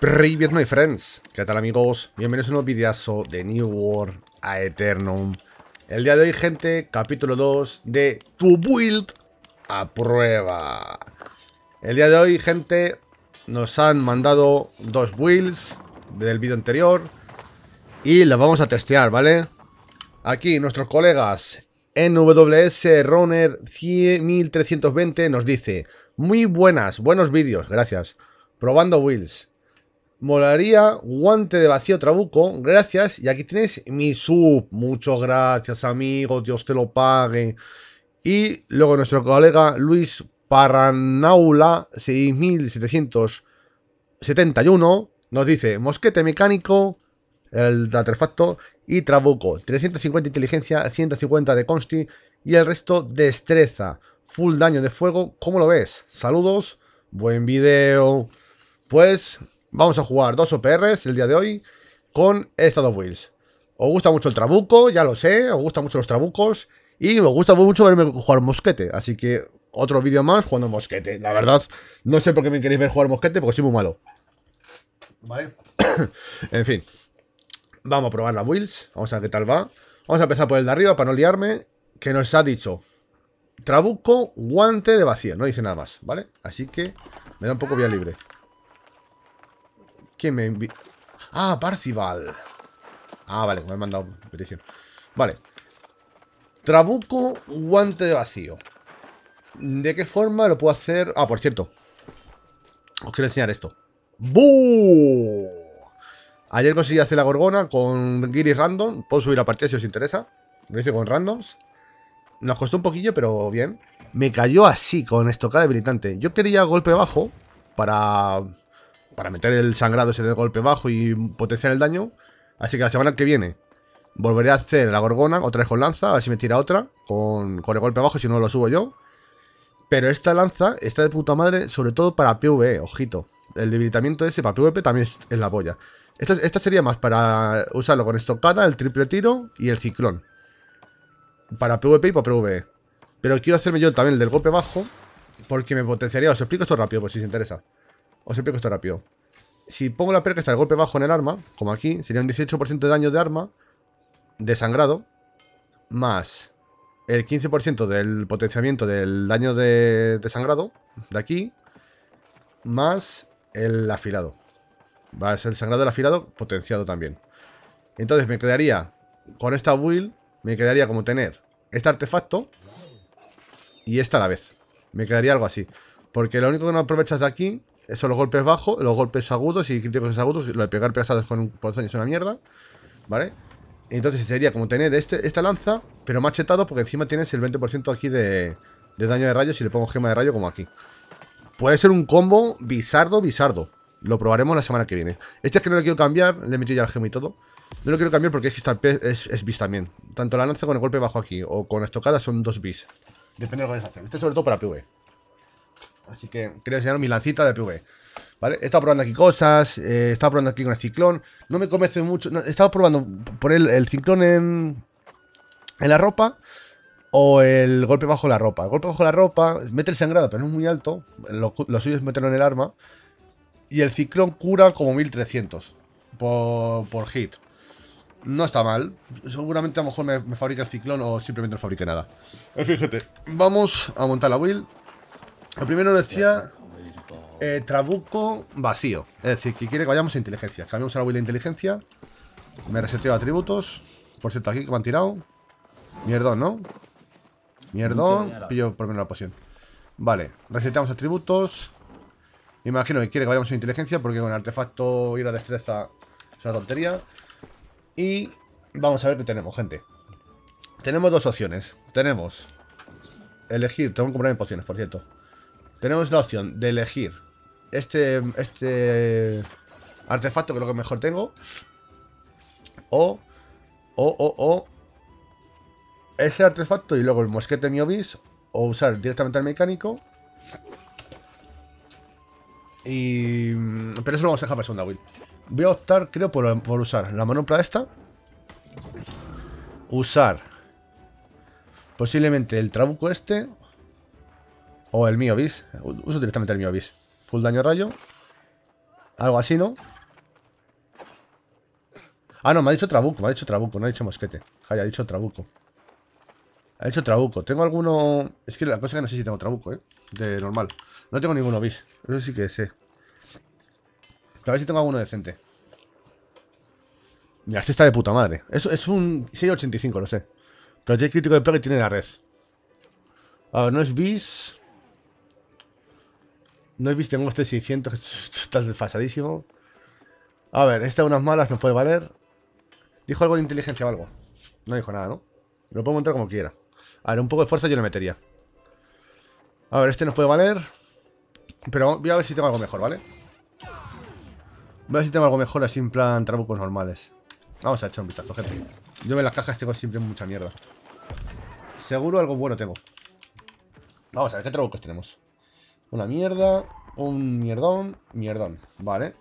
Привет, my friends. ¿Qué tal, amigos? Bienvenidos a un nuevo videazo de New World Aeternum. El día de hoy, gente, capítulo 2 de Tu Build a Prueba. El día de hoy, gente, nos han mandado dos builds del vídeo anterior y las vamos a testear, ¿vale? Aquí nuestros colegas nwsrunner1320 nos dice: muy buenas, buenos vídeos, gracias. Probando builds. Molaría guante de vacío trabuco, gracias. Y aquí tienes mi sub. Muchas gracias, amigo, Dios te lo pague. Y luego nuestro colega Luis Paranaula 6771 nos dice: mosquete mecánico, el artefacto, y trabuco, 350 inteligencia, 150 de consti y el resto destreza, full daño de fuego. ¿Cómo lo ves? Saludos, buen video. Pues vamos a jugar dos OPRs el día de hoy con estas dos builds. Os gusta mucho el trabuco, ya lo sé, os gustan mucho los trabucos y me gusta mucho verme jugar mosquete, así que otro vídeo más jugando mosquete. La verdad, no sé por qué me queréis ver jugar mosquete, porque soy muy malo, ¿vale? En fin, vamos a probar las builds, vamos a ver qué tal va. Vamos a empezar por el de arriba para no liarme, que nos ha dicho trabuco, guante de vacío, no dice nada más, ¿vale? Así que me da un poco vía libre. ¿Quién me envía? Ah, Parcival. Ah, vale, me han mandado petición. Vale. Trabuco, guante de vacío. ¿De qué forma lo puedo hacer? Ah, por cierto, os quiero enseñar esto. ¡Buu! Ayer conseguí hacer la gorgona con Giri random. Puedo subir la partida si os interesa. Lo hice con randoms. Nos costó un poquillo, pero bien. Me cayó así, con estocada debilitante. Yo quería golpe bajo para meter el sangrado ese de golpe bajo y potenciar el daño. Así que la semana que viene volveré a hacer la gorgona otra vez con lanza, a ver si me tira otra con el golpe bajo, si no lo subo yo. Pero esta lanza está de puta madre, sobre todo para PvE, ojito. El debilitamiento ese para PvP también es la polla. Esta sería más para usarlo con estocada, el triple tiro y el ciclón. Para PvP y para PvE. Pero quiero hacerme yo también el del golpe bajo, porque me potenciaría. Os explico esto rápido, por si os interesa. Si pongo la perca hasta el golpe bajo en el arma, como aquí, sería un 18% de daño de arma, de sangrado, más el 15% del potenciamiento del daño de sangrado, de aquí, más el afilado. Va a ser el sangrado del afilado potenciado también. Entonces me quedaría, con esta build, me quedaría como tener este artefacto y esta a la vez. Me quedaría algo así. Porque lo único que no aprovechas de aquí son los golpes bajos, los golpes agudos y críticos agudos. Lo de pegar pesados con un por daño es una mierda, ¿vale? Entonces sería como tener esta lanza, pero machetado, porque encima tienes el 20% aquí de daño de rayo. Si le pongo gema de rayo, como aquí, puede ser un combo bizardo, bizardo. Lo probaremos la semana que viene. Este es que no lo quiero cambiar, le he metido ya el gema y todo. No lo quiero cambiar porque es que esta es bis también. Tanto la lanza con el golpe bajo aquí o con la estocada son dos bis. Depende de lo que hacer. Este es sobre todo para PvE. Así que quería enseñaros mi lancita de PvE, ¿vale? He estado probando aquí cosas, he estado probando aquí con el ciclón. No me convence mucho. No, he estado probando poner el ciclón en la ropa o el golpe bajo la ropa. El golpe bajo la ropa mete el sangrado, pero no es muy alto. Lo suyo es meterlo en el arma. Y el ciclón cura como 1300 por hit. No está mal. Seguramente a lo mejor me fabrica el ciclón o simplemente no fabrique nada. Fíjate, vamos a montar la build. Lo primero decía trabuco vacío. Es decir, que quiere que vayamos a inteligencia. Cambiamos a la build de inteligencia. Me reseteo atributos. Por cierto, aquí que me han tirado. Mierdón, ¿no? Mierdón. Pillo por menos la poción. Vale, reseteamos atributos. Imagino que quiere que vayamos a inteligencia, porque con el artefacto ir a destreza es una tontería. Y vamos a ver qué tenemos, gente. Tenemos dos opciones. Tenemos elegir, tengo que comprar en pociones, por cierto. Tenemos la opción de elegir este artefacto, que es lo que mejor tengo. O ese artefacto y luego el mosquete miobis. O usar directamente al mecánico. Pero eso lo vamos a dejar para segunda build. Voy a optar, creo, por usar la manopla esta. Usar posiblemente el trabuco este. O el miobis. Uso directamente el miobis. Full daño rayo. Algo así, ¿no? Ah, no, me ha dicho trabuco, no ha dicho mosquete. Jaya, ha dicho trabuco. Ha dicho trabuco. Tengo alguno... Es que la cosa es que no sé si tengo trabuco, ¿eh? De normal. No tengo ninguno bis. Eso sí que sé. A ver si tengo alguno decente. Mira, este está de puta madre. Eso es un 685, lo sé. Pero tiene crítico de pega y tiene la red. A ver, no es bis. No es bis, tengo este 600. Estás desfasadísimo. A ver, esta de unas malas nos puede valer. Dijo algo de inteligencia o algo. No dijo nada, ¿no? Lo puedo montar como quiera. A ver, un poco de fuerza yo le metería. A ver, este nos puede valer. Pero voy a ver si tengo algo mejor, ¿vale? Voy a ver si tengo algo mejor así en plan trabucos normales. Vamos a echar un vistazo, gente. Yo en las cajas tengo siempre mucha mierda. Seguro algo bueno tengo. Vamos a ver qué trabucos tenemos. Una mierda. Un mierdón. Mierdón, vale.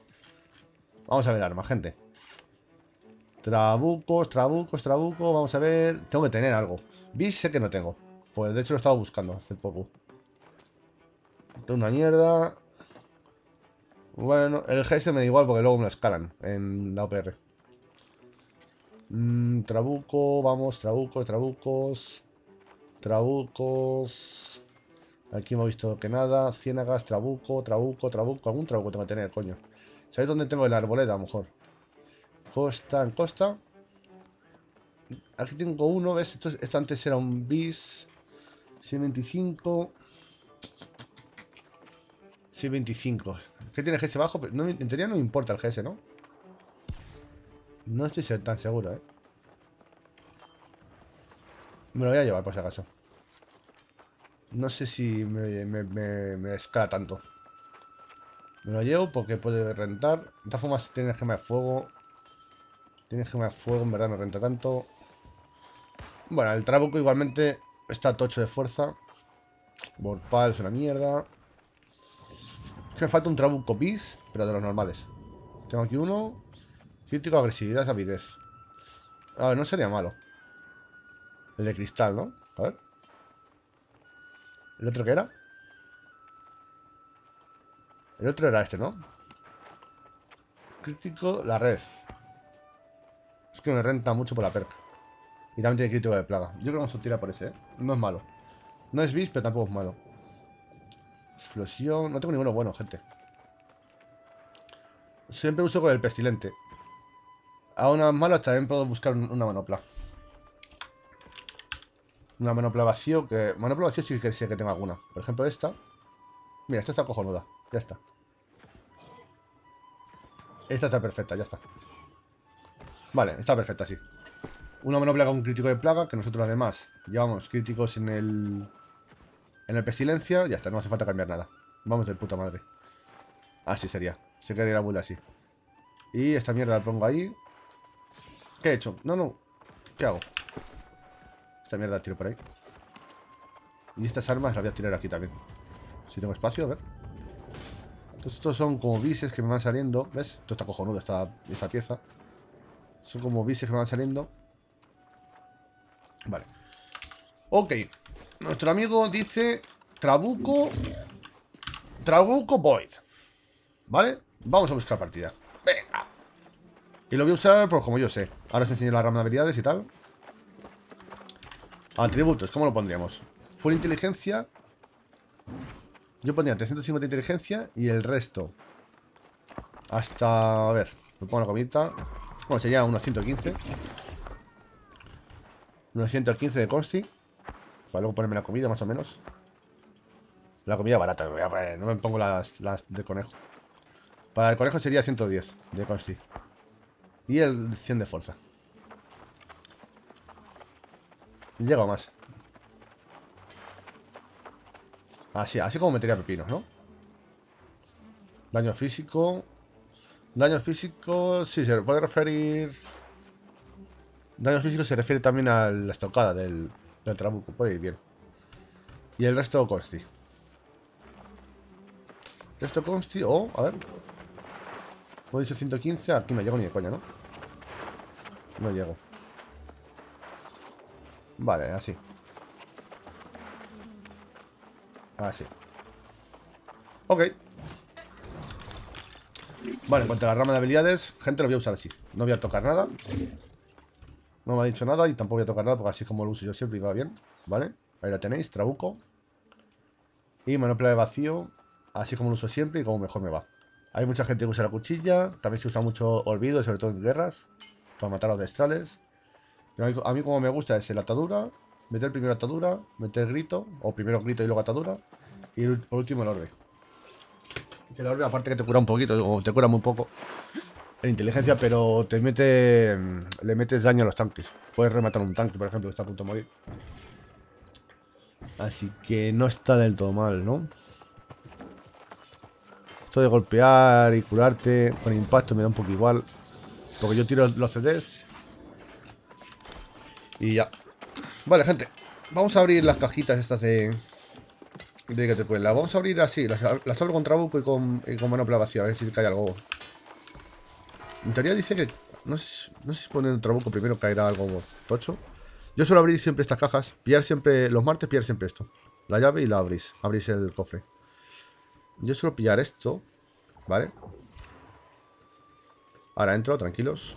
Vamos a ver armas, gente. Trabucos, trabucos, trabucos. Vamos a ver. Tengo que tener algo. Bis sé que no tengo. Pues de hecho lo estaba buscando hace poco. Esto es una mierda. Bueno, el GS me da igual porque luego me lo escalan en la OPR. Trabuco, vamos, trabuco, trabucos. Trabucos. Aquí hemos visto que nada. Ciénagas, trabuco, trabuco, trabuco. Algún trabuco tengo que tener, coño. ¿Sabéis dónde tengo el arboleda? A lo mejor. Costa, en costa. Aquí tengo uno, ¿ves? Esto antes era un bis. 125. 625. ¿Qué tiene GS bajo? No, en teoría no me importa el GS, ¿no? No estoy tan seguro, ¿eh? Me lo voy a llevar, por si acaso. No sé si me escala tanto. Me lo llevo porque puede rentar. De todas formas, tiene gema de fuego. Tiene gema de fuego, en verdad no renta tanto. Bueno, el trabuco igualmente está tocho de fuerza. Borpal es una mierda. Es que me falta un trabuco bis, pero de los normales. Tengo aquí uno. Crítico, agresividad, avidez. A ver, no sería malo. El de cristal, ¿no? A ver. ¿El otro qué era? El otro era este, ¿no? Crítico, la red. Es que me renta mucho por la perca. Y también tiene crítico de plaga. Yo creo que vamos a tirar por ese, ¿eh? No es malo. No es bis, pero tampoco es malo. Explosión... No tengo ninguno bueno, gente. Siempre uso con el pestilente. A unas malas también puedo buscar una manopla. Una manopla vacío que... Manopla vacío sí que sé que tengo alguna. Por ejemplo esta. Mira, esta está cojonuda. Ya está. Esta está perfecta, ya está. Vale, está perfecta, sí. Una manopla con un crítico de plaga, que nosotros además llevamos críticos en el... En el pestilencia, ya está, no hace falta cambiar nada. Vamos de puta madre. Así sería, se quedaría la vuelta así. Y esta mierda la pongo ahí. ¿Qué he hecho? No, no. ¿Qué hago? Esta mierda la tiro por ahí. Y estas armas las voy a tirar aquí también. Si tengo espacio, a ver. Estos son como bises que me van saliendo. ¿Ves? Esto está cojonudo, esta pieza. Son como bises que me van saliendo. Vale. Ok. Nuestro amigo dice trabuco. Trabuco void. ¿Vale? Vamos a buscar partida. Venga. Y lo voy a usar pues como yo sé. Ahora os enseño las ramas de habilidades y tal. Atributos, ¿cómo lo pondríamos? Full inteligencia. Yo pondría 350 inteligencia y el resto. Hasta... A ver, me pongo la comidita. Bueno, sería unos 115. Unos 115 de consti. Para luego ponerme la comida, más o menos. La comida barata, me voy a poner, no me pongo las de conejo. Para el conejo sería 110 de consti. Y el 100 de fuerza. Llega más. Así como metería pepinos, ¿no? Daño físico. Daño físico... Sí, se puede referir... Daño físico se refiere también a la estocada del... El trabuco, puede ir bien. Y el resto consti. Resto consti, oh, a ver. He dicho 115, aquí no llego ni de coña, ¿no? No llego. Vale, así. Así. Ok. Vale, en cuanto a la rama de habilidades, gente, lo voy a usar así. No voy a tocar nada. No me ha dicho nada y tampoco voy a tocar nada, porque así como lo uso yo siempre va bien. Vale, ahí lo tenéis, trabuco. Y manopla de vacío, así como lo uso siempre y como mejor me va. Hay mucha gente que usa la cuchilla, también se usa mucho olvido, sobre todo en guerras, para matar a los destrales. Pero a mí como me gusta es la atadura, meter primero atadura, meter grito, o primero grito y luego atadura. Y por último el orbe. Que el orbe aparte que te cura un poquito, o te cura muy poco en inteligencia, pero te mete, le metes daño a los tanques. Puedes rematar un tanque, por ejemplo, que está a punto de morir. Así que no está del todo mal, ¿no? Esto de golpear y curarte con impacto me da un poco igual, porque yo tiro los CDs y ya. Vale, gente, vamos a abrir las cajitas estas de que te cuela. Vamos a abrir así, las abro con trabuco y con manopla vacía, a ver si cae algo. En teoría dice que... No sé si poner el trabuco primero caerá algo tocho. Yo suelo abrir siempre estas cajas, pillar siempre... Los martes pillar siempre esto, la llave, y la abrís. Abrís el cofre. Yo suelo pillar esto, ¿vale? Ahora entro, tranquilos.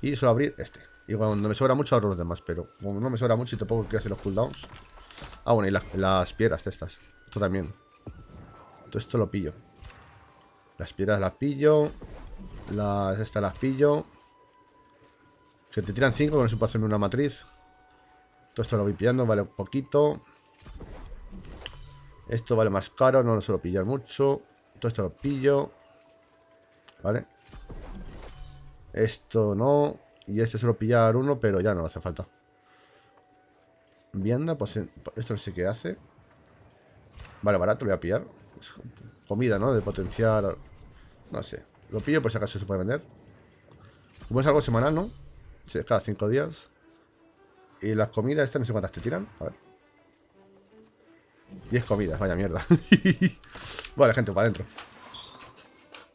Y suelo abrir este. Y cuando me sobra mucho abro los demás, pero como no me sobra mucho y tampoco quiero hacer los cooldowns. Ah, bueno, y las piedras de estas. Esto también. Todo esto lo pillo. Las piedras las pillo. Estas las pillo. Que te tiran 5, no se puede hacerme una matriz. Todo esto lo voy pillando, vale un poquito. Esto vale más caro, no lo suelo pillar mucho. Todo esto lo pillo. Vale. Esto no. Y este suelo pillar uno, pero ya no hace falta. Vianda, pues esto no sé qué hace. Vale, barato, lo voy a pillar. Comida, ¿no? De potenciar. No sé. Lo pillo por si acaso se puede vender. Como es algo semanal, ¿no? Sí, cada 5 días. Y las comidas estas no sé cuántas te tiran. A ver. 10 comidas, vaya mierda. Vale, gente, para adentro.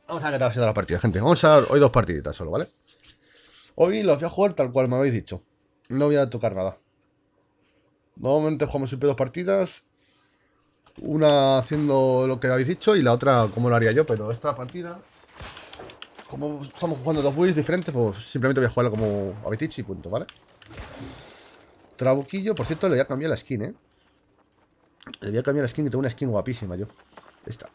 Vamos a ver qué tal ha sido la partida, gente. Vamos a hoy 2 partiditas solo, ¿vale? Hoy los voy a jugar tal cual me habéis dicho. No voy a tocar nada. Normalmente jugamos siempre 2 partidas. Una haciendo lo que habéis dicho y la otra como lo haría yo. Pero esta partida, como estamos jugando 2 builds diferentes, pues simplemente voy a jugarla como habéis dicho y punto, ¿vale? Trabuquillo, por cierto, le voy a cambiar la skin, ¿eh? Le voy a cambiar la skin, que tengo una skin guapísima yo. Esta.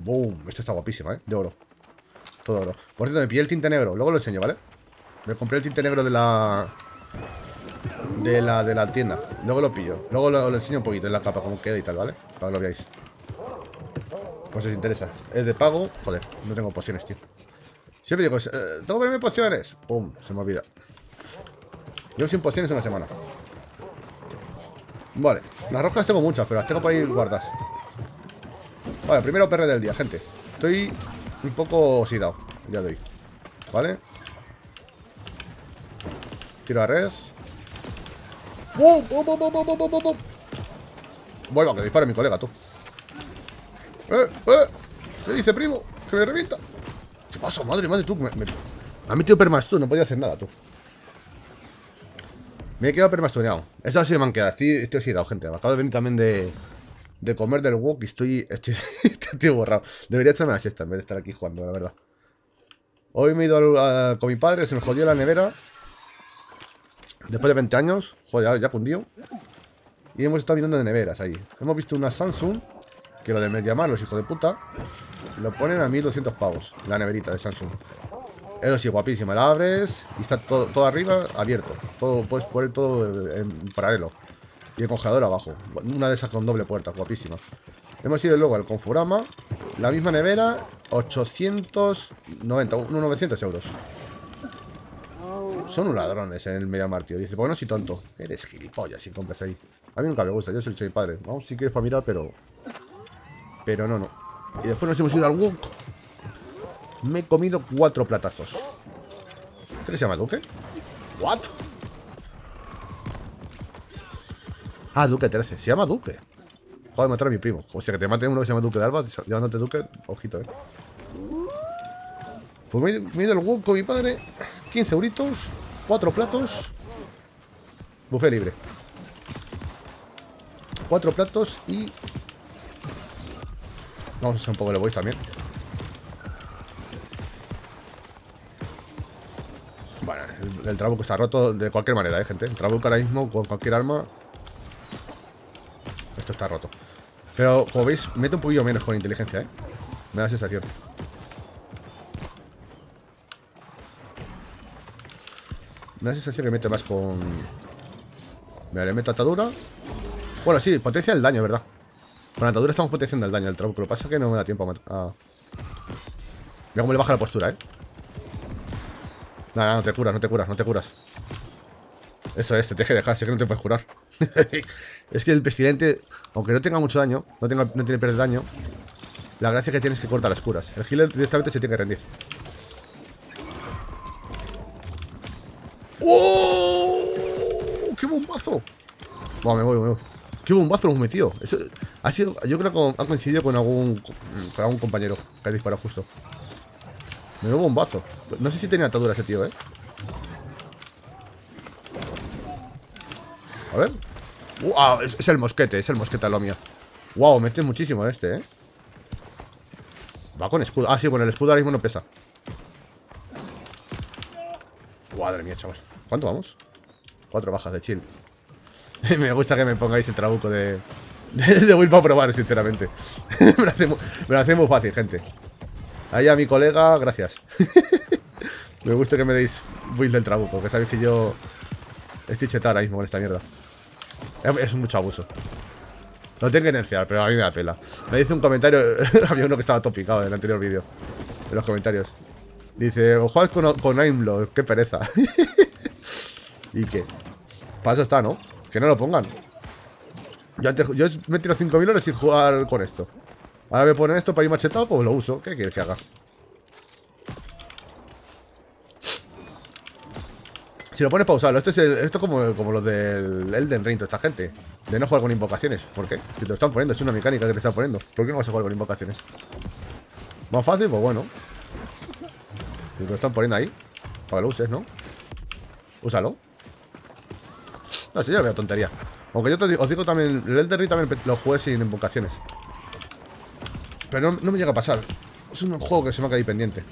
Boom, esta está guapísima, ¿eh? De oro. Todo oro. Por cierto, me pillé el tinte negro. Luego lo enseño, ¿vale? Me compré el tinte negro de la tienda. Luego lo pillo. Luego lo enseño un poquito en la capa, como queda y tal, ¿vale? Para que lo veáis. Pues si os interesa. Es de pago. Joder, no tengo pociones, tío. Siempre digo, ¿tengo que verme pociones? Pum, se me olvida. Yo sin pociones una semana. Vale, las rojas tengo muchas, pero las tengo por ahí guardadas. Vale, primero PR del día, gente. Estoy un poco oxidado. Ya doy. Vale. Tiro a red. ¡Oh! ¡Oh, oh, oh, oh, oh, oh! Bueno, que dispara mi colega, tú. Se dice, primo, que me revienta. ¿Qué pasa? Madre, tú. Me has metido permas tú, no podía hacer nada, tú. Me he quedado permastuneado. Esto ha sido manqueada. Estoy oxidado, gente. Me acabo de venir también de comer del wok y estoy borrado. Debería echarme la siesta en vez de estar aquí jugando, la verdad. Hoy me he ido con mi padre, se me jodió la nevera. Después de 20 años. Joder, ya cundió. Y hemos estado mirando de neveras ahí. Hemos visto una Samsung, que lo de Mediamarkt, los hijos de puta, lo ponen a 1200 pavos. La neverita de Samsung. Eso sí, guapísima. La abres y está todo arriba abierto. Todo, puedes poner todo en paralelo. Y el congelador abajo. Una de esas con doble puerta, guapísima. Hemos ido luego al Conforama. La misma nevera, 890, unos 900 euros. Son un ladrones en el Mediamarkt, tío. Dice, bueno, si tonto. Eres gilipollas si compras ahí. A mí nunca me gusta, yo soy el che padre. Vamos, si quieres para mirar, pero... Pero no. Y después nos hemos ido al Wok. Me he comido 4 platazos. ¿Qué se llama Duque? ¿What? Ah, Duque 13. Se llama Duque. Acabo de matar a mi primo. O sea, que te mate uno que se llama Duque de Alba. Llamándote Duque. Ojito, eh. Pues me he ido al Wok con mi padre. 15 euritos. 4 platos. Buffet libre. 4 platos y... Vamos a hacer un poco de voice también. Bueno, el trabuco está roto de cualquier manera, gente. El trabuco ahora mismo con cualquier arma. Esto está roto. Pero como veis, mete un poquillo menos con inteligencia, Me da la sensación. Me da la sensación que mete más con... Mira, le meto atadura. Bueno, sí, potencia el daño, ¿verdad? Con atadura estamos potenciando el daño del trabuco. Lo que pasa es que no me da tiempo a matar. Mira cómo le baja la postura, Nada, no te curas, no te curas. Eso es, te tienes que dejar, si es que no te puedes curar. Es que el pestilente, aunque no tenga mucho daño, no tiene pérdida de daño. La gracia es que tienes que cortar las curas. El healer directamente se tiene que rendir. ¡Oh! ¡Qué bombazo! Bueno, me voy. ¡Qué bombazo lo hemos metido! Eso ha sido, yo creo que ha coincidido con algún compañero que ha disparado justo. Me dio bombazo. No sé si tenía atadura ese tío, A ver. ¡Wow! Es el mosquete, lo mío. ¡Wow! Mete muchísimo este, Va con escudo. Ah, sí, bueno, el escudo ahora mismo no pesa. Madre mía, chaval. ¿Cuánto vamos? 4 bajas de chill. Me gusta que me pongáis el trabuco de Will para probar, sinceramente. me lo hace muy fácil, gente. Ahí a mi colega, gracias. Me gusta que me deis build del trabuco, que sabéis que yo estoy chetado ahora mismo con esta mierda. Es mucho abuso. Lo tengo que nerfear, pero a mí me da pela. Me dice un comentario, había uno que estaba topicado en el anterior vídeo, en los comentarios. Dice, ojalá con aimblock, qué pereza. ¿Y qué? Para eso está, ¿no? Que no lo pongan. Yo me tiro 5.000 horas sin jugar con esto. Ahora me ponen esto para ir machetado, pues lo uso. ¿Qué quieres que haga? Si lo pones pausado, esto es como los del Elden Ring, toda esta gente. De no jugar con invocaciones. ¿Por qué? Si te lo están poniendo, es una mecánica que te están poniendo. ¿Por qué no vas a jugar con invocaciones? Más fácil, pues bueno. Si te lo están poniendo ahí, para que lo uses, ¿no? Úsalo. No sé, yo lo veo tontería. Aunque yo os digo también, el Elden Ring también lo jugué sin invocaciones. Pero no me llega a pasar. Es un juego que se me ha quedado ahí pendiente.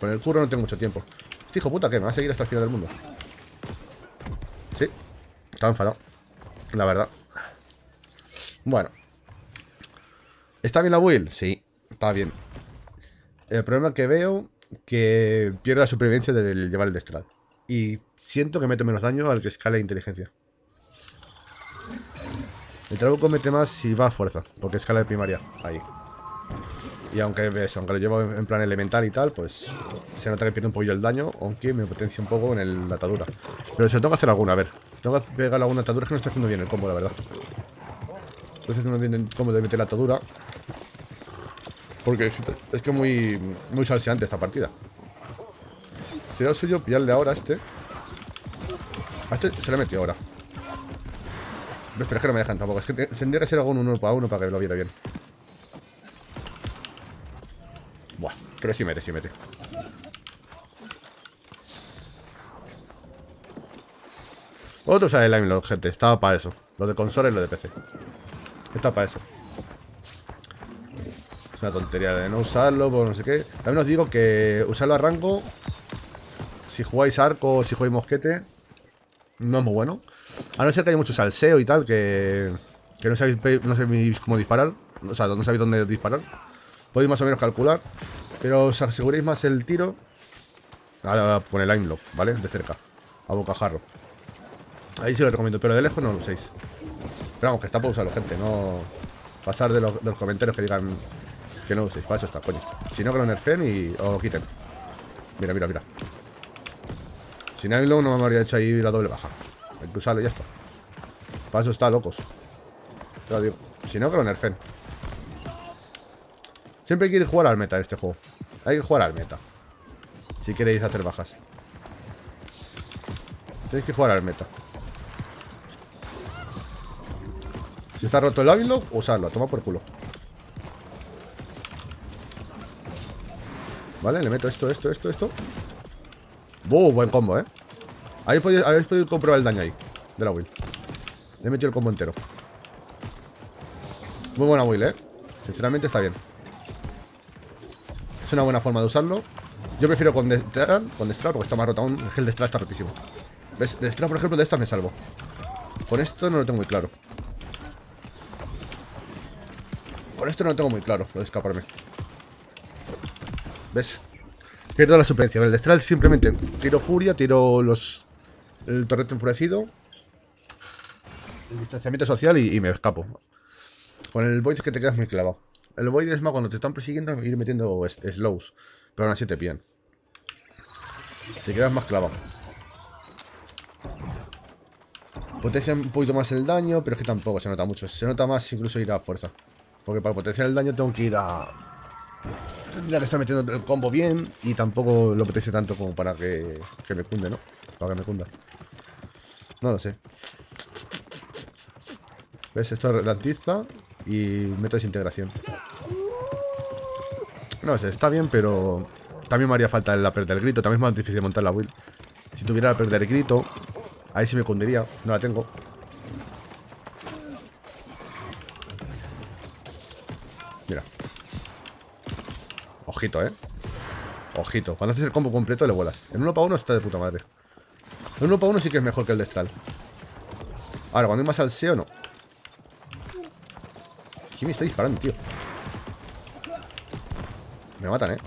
Con el curro no tengo mucho tiempo. Este hijo puta que me va a seguir hasta el final del mundo. Sí, estaba enfadado, la verdad. Bueno, ¿está bien la build? Sí, está bien. El problema que veo que pierda la supervivencia del llevar el destral. Y siento que mete menos daño al que escala de inteligencia. El trabuco mete más si va a fuerza, porque escala de primaria, ahí. Y aunque lo llevo en plan elemental y tal, pues se nota que pierde un poquillo el daño, aunque me potencia un poco en la atadura. Pero se lo tengo que hacer alguna, a ver. Tengo que pegar alguna atadura, es que no está haciendo bien el combo, la verdad. No está haciendo bien el combo de meter la atadura. Porque es que es muy, muy salseante esta partida. Sería suyo pillarle ahora a este. A este se le metió ahora. Pero es que no me dejan tampoco. Es que tendría que ser algún uno para uno para que lo viera bien. Buah, creo que sí mete. Otro usa el aimblock, gente. Estaba para eso. Lo de consola y lo de PC. Está para eso. Es una tontería de no usarlo, pues no sé qué. También os digo que usarlo a rango. Si jugáis arco, si jugáis mosquete, no es muy bueno. A no ser que haya mucho salseo y tal, que no sabéis cómo disparar. O sea, no sabéis dónde disparar. Podéis más o menos calcular, pero os aseguréis más el tiro con el aimlock, ¿vale? De cerca, a bocajarro. Ahí sí lo recomiendo, pero de lejos no lo uséis. Pero vamos, que está para usarlo, gente. No pasar de los comentarios que digan que no lo uséis. Para eso está, coño. Si no, que lo nerfeen y os lo quiten. Mira. Sin aimlock no me habría hecho ahí la doble baja. Hay que usarlo y ya está. Para eso está, locos. Pero digo, si no, que lo nerfen. Siempre hay que ir jugar al meta en este juego. Hay que jugar al meta. Si queréis hacer bajas, tenéis que jugar al meta. Si está roto el aimlock, usadlo, toma por culo. Vale, le meto esto. ¡Buh! Buen combo, Habéis podido comprobar el daño ahí de la build. Le he metido el combo entero. Muy buena build, ¿eh? Sinceramente está bien. Es una buena forma de usarlo. Yo prefiero con Destral, porque está más roto aún. El Destral está rotísimo. ¿Ves? Destral, por ejemplo, de estas me salvo. Con esto no lo tengo muy claro. Con esto no lo tengo muy claro, lo de escaparme. ¿Ves? Pierdo la supervivencia. El Destral simplemente tiro furia, tiro los... el torrente enfurecido, el distanciamiento social y me escapo. Con el Void es que te quedas muy clavado. El Void es más cuando te están persiguiendo ir metiendo slows, pero aún así te pillan. Te quedas más clavado. Potencia un poquito más el daño, pero es que tampoco se nota mucho. Se nota más incluso ir a fuerza, porque para potenciar el daño tengo que ir a... tendría que estar metiendo el combo bien y tampoco lo potencio tanto como para que me cunde, ¿no? Para que me cunda. No lo sé. ¿Ves? Esto ralentiza y meto desintegración. No lo sé, está bien, pero también me haría falta la perder el grito. También es más difícil montar la build. Si tuviera la perder el grito, ahí sí me cundiría. No la tengo. Mira. Ojito, ¿eh? Ojito. Cuando haces el combo completo le vuelas. En 1 para 1 está de puta madre. En 1 para 1 sí que es mejor que el Destral. Ahora, cuando hay más salseo, no. ¿Quién me está disparando, tío? Me matan, ¿eh?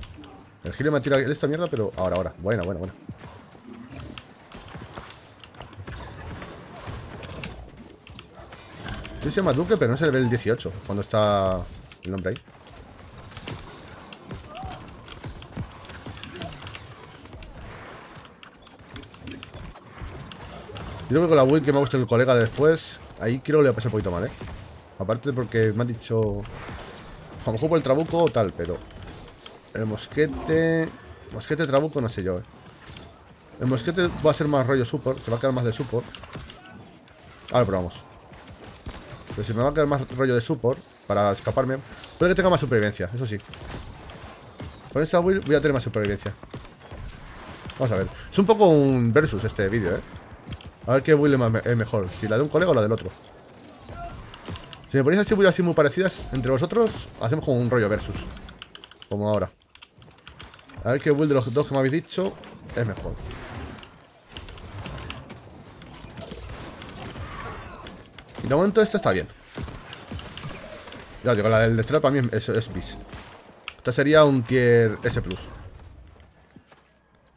El Giri me ha tirado esta mierda, pero... ahora, ahora. Buena, buena, buena. Este se llama Duque, pero no se le ve el 18 cuando está el hombre ahí. Yo creo que con la build que me ha gustado el colega de después, ahí creo que le va a pasar un poquito mal, ¿eh? Aparte porque me han dicho... a lo mejor por el trabuco o tal, pero... el mosquete... mosquete trabuco no sé yo, ¿eh? El mosquete va a ser más rollo support, se va a quedar más de support. Ahora lo probamos. Pero si me va a quedar más rollo de support, para escaparme... puede que tenga más supervivencia, eso sí. Con esa build voy a tener más supervivencia. Vamos a ver. Es un poco un versus este vídeo, ¿eh? A ver qué build es mejor, si la de un colega o la del otro. Si me ponéis así builds así muy parecidas entre vosotros, hacemos como un rollo versus. Como ahora. A ver qué build de los dos que me habéis dicho es mejor. Y de momento esta está bien. Ya digo, la del Destral para mí es bis. Esta sería un tier S+.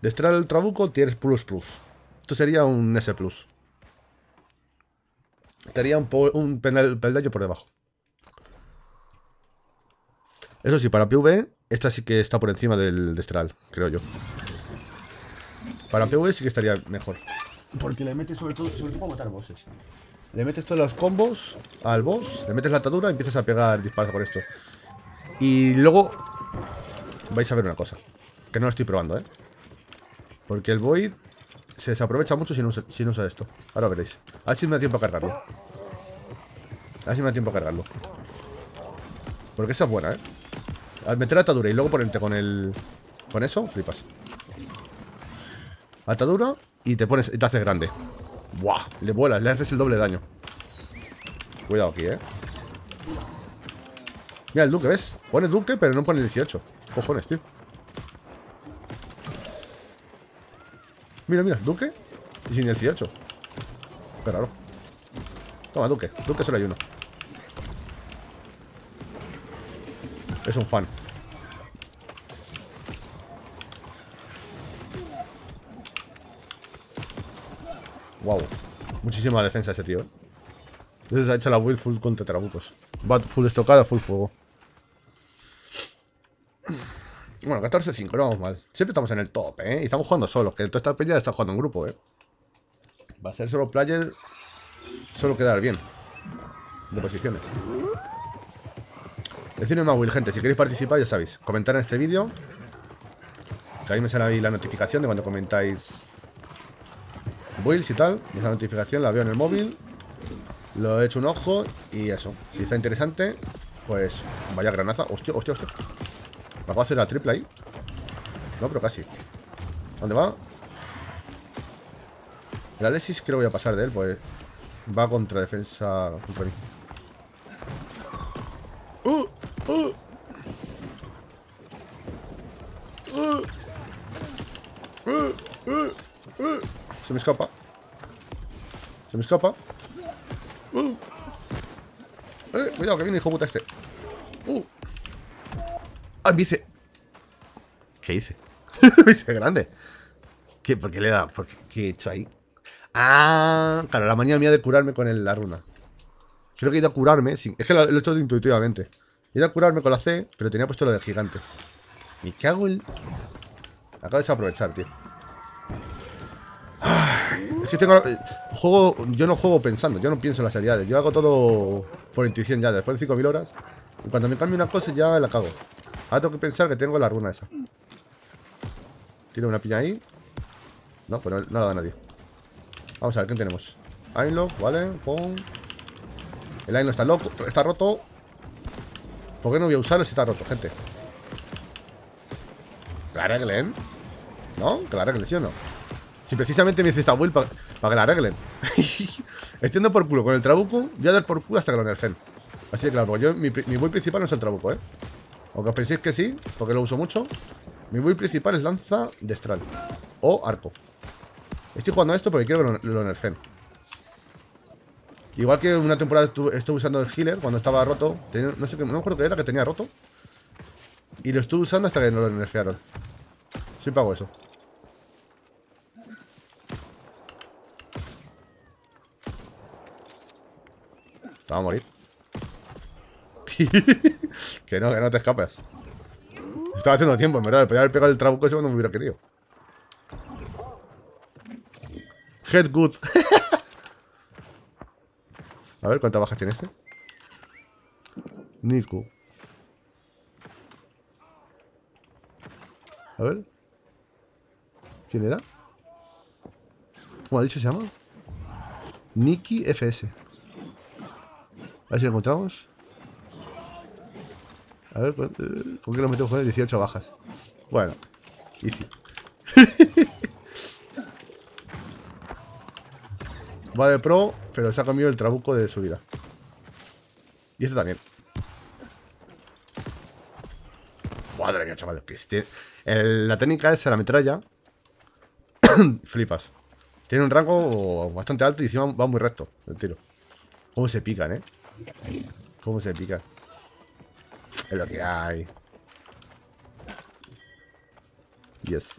Destral trabuco, tier plus plus. Esto sería un S+. Estaría un peldaño por debajo. Eso sí, para PvE, esta sí que está por encima del Destral, creo yo. Para PvE sí que estaría mejor. Porque le metes sobre todo a matar bosses. Le metes todos los combos al boss, le metes la atadura y empiezas a pegar disparos con esto. Y luego vais a ver una cosa, que no lo estoy probando, ¿eh? Porque el Void... se desaprovecha mucho si no usa esto. Ahora veréis. A ver si me da tiempo a cargarlo. A ver si me da tiempo a cargarlo. Porque esa es buena, ¿eh? Al meter atadura y luego ponerte con el... con eso, flipas. Atadura y te pones... y te haces grande. ¡Buah! Le vuelas, le haces el doble daño. Cuidado aquí, ¿eh? Mira el Duque, ¿ves? Pone Duque, pero no pone el 18. Cojones, tío. Mira, mira, Duque y sin el 18. Qué raro. Toma, Duque. Duque solo hay uno. Es un fan. Wow. Muchísima defensa ese tío, ¿eh? Entonces ha hecho la build full contra trabucos. Va full estocada, full fuego. Bueno, 14-5, no vamos mal. Siempre estamos en el top, ¿eh? Y estamos jugando solos, que toda esta peña está jugando en grupo, ¿eh? Va a ser solo player, solo quedar bien de posiciones. Decidme más build, gente. Si queréis participar, ya sabéis, comentar en este vídeo, que ahí me sale ahí la notificación de cuando comentáis builds y tal. Esa notificación la veo en el móvil, lo he hecho un ojo y eso. Si está interesante, pues vaya granaza. Hostia, hostia, hostia. ¿Me acabo de hacer la triple ahí? No, pero casi. ¿Dónde va? El Alexis creo que voy a pasar de él, pues va contra defensa contra mí. Se me escapa. Se me escapa. Cuidado, que viene el hijo puta este. Ah, me hice. ¿Qué hice? Me hice grande. ¿Qué? ¿Por qué le he dado? ¿Qué he hecho ahí? Ah, claro, la manía mía de curarme con la runa. Creo que he ido a curarme sin... Es que lo he hecho intuitivamente. He ido a curarme con la C, pero tenía puesto lo del gigante. Me cago en... Acabo de desaprovechar, tío. Es que tengo... Juego... Yo no juego pensando, yo no pienso en las habilidades. Yo hago todo por intuición ya, después de 5000 horas. Y cuando me cambio una cosa ya la cago. Ahora tengo que pensar que tengo la runa esa. Tiro una piña ahí. No, pues no la da nadie. Vamos a ver, ¿qué tenemos? Ainlock, vale, pon... El Ainlock está loco, está roto. ¿Por qué no voy a usarlo si está roto, gente? Que la arreglen. ¿No? Que la arreglen, ¿sí o no? Si precisamente me dice esta build para que la arreglen. Estiendo por culo con el trabuco. Voy a dar por culo hasta que lo nerfen. Así de claro, yo mi build principal no es el trabuco, ¿eh? Aunque os penséis que sí, porque lo uso mucho. Mi build principal es lanza destral o arco. Estoy jugando a esto porque quiero que lo nerfen. Igual que una temporada estuve usando el healer cuando estaba roto. No sé qué, no me acuerdo qué era que tenía roto. Y lo estuve usando hasta que no lo nerfearon. Siempre hago eso. Te va a morir. Que no te escapes. Estaba haciendo tiempo, en verdad. Podría haber pegado el trabuco ese cuando me hubiera querido. Head good. A ver, ¿cuántas bajas tiene este? Nico. A ver. ¿Quién era? ¿Cómo ha dicho se llama? Niki FS. A ver si lo encontramos. A ver, ¿con qué lo metemos? 18 bajas. Bueno, easy. Va de pro, pero se ha comido el trabuco de su vida. Y este también. Madre mía, chavales, que este... La técnica es la metralla. Flipas. Tiene un rango bastante alto y encima va muy recto el tiro. Cómo se pican, ¿eh? Cómo se pican. Es lo que hay. Yes.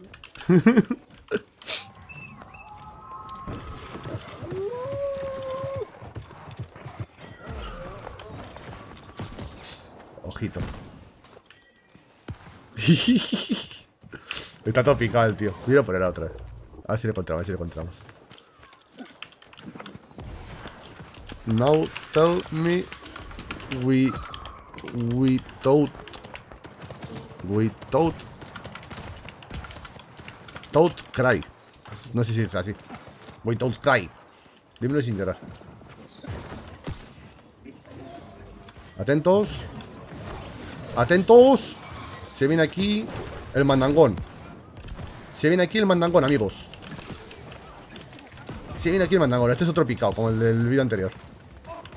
Ojito. Está todo picado el tío. Voy a poner a otra vez. A ver si lo encontramos, Now tell me without cry. No sé si es así. Without cry. Dímelo sin llorar. Atentos. ¡Atentos! Se viene aquí el mandangón. Se viene aquí el mandangón, amigos. Se viene aquí el mandangón. Este es otro picado, como el del vídeo anterior.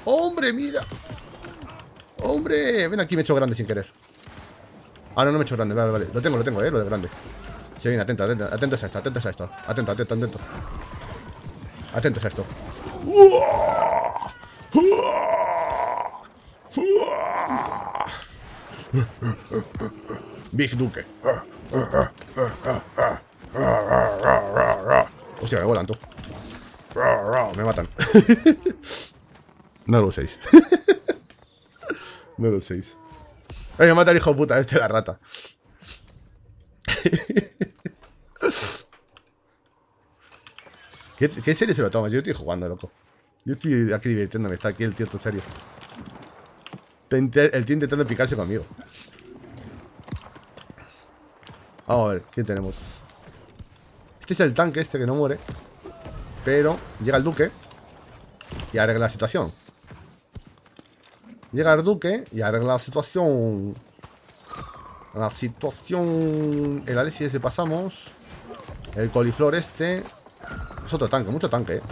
¡Hombre, mira! ¡Hombre! Ven aquí, me he hecho grande sin querer. Ah, no, no me he hecho grande. Vale, vale. Lo tengo, lo de grande. Se viene, atentos a esto, atentos a esto. Big Duque. Hostia, me volan tú. Me matan. No lo uséis. No lo uséis. Me mata el hijo de puta este, la rata. ¿Qué serio se lo toma? Yo estoy jugando, loco. Yo estoy aquí divirtiéndome. Está aquí el tío todo serio. El tío intentando picarse conmigo. Vamos a ver, ¿qué tenemos? Este es el tanque este que no muere. Pero llega el duque y arregla la situación. Llega el duque y arregla la situación. La situación... El Alessi ese pasamos. El coliflor este. Es otro tanque, mucho tanque, ¿eh?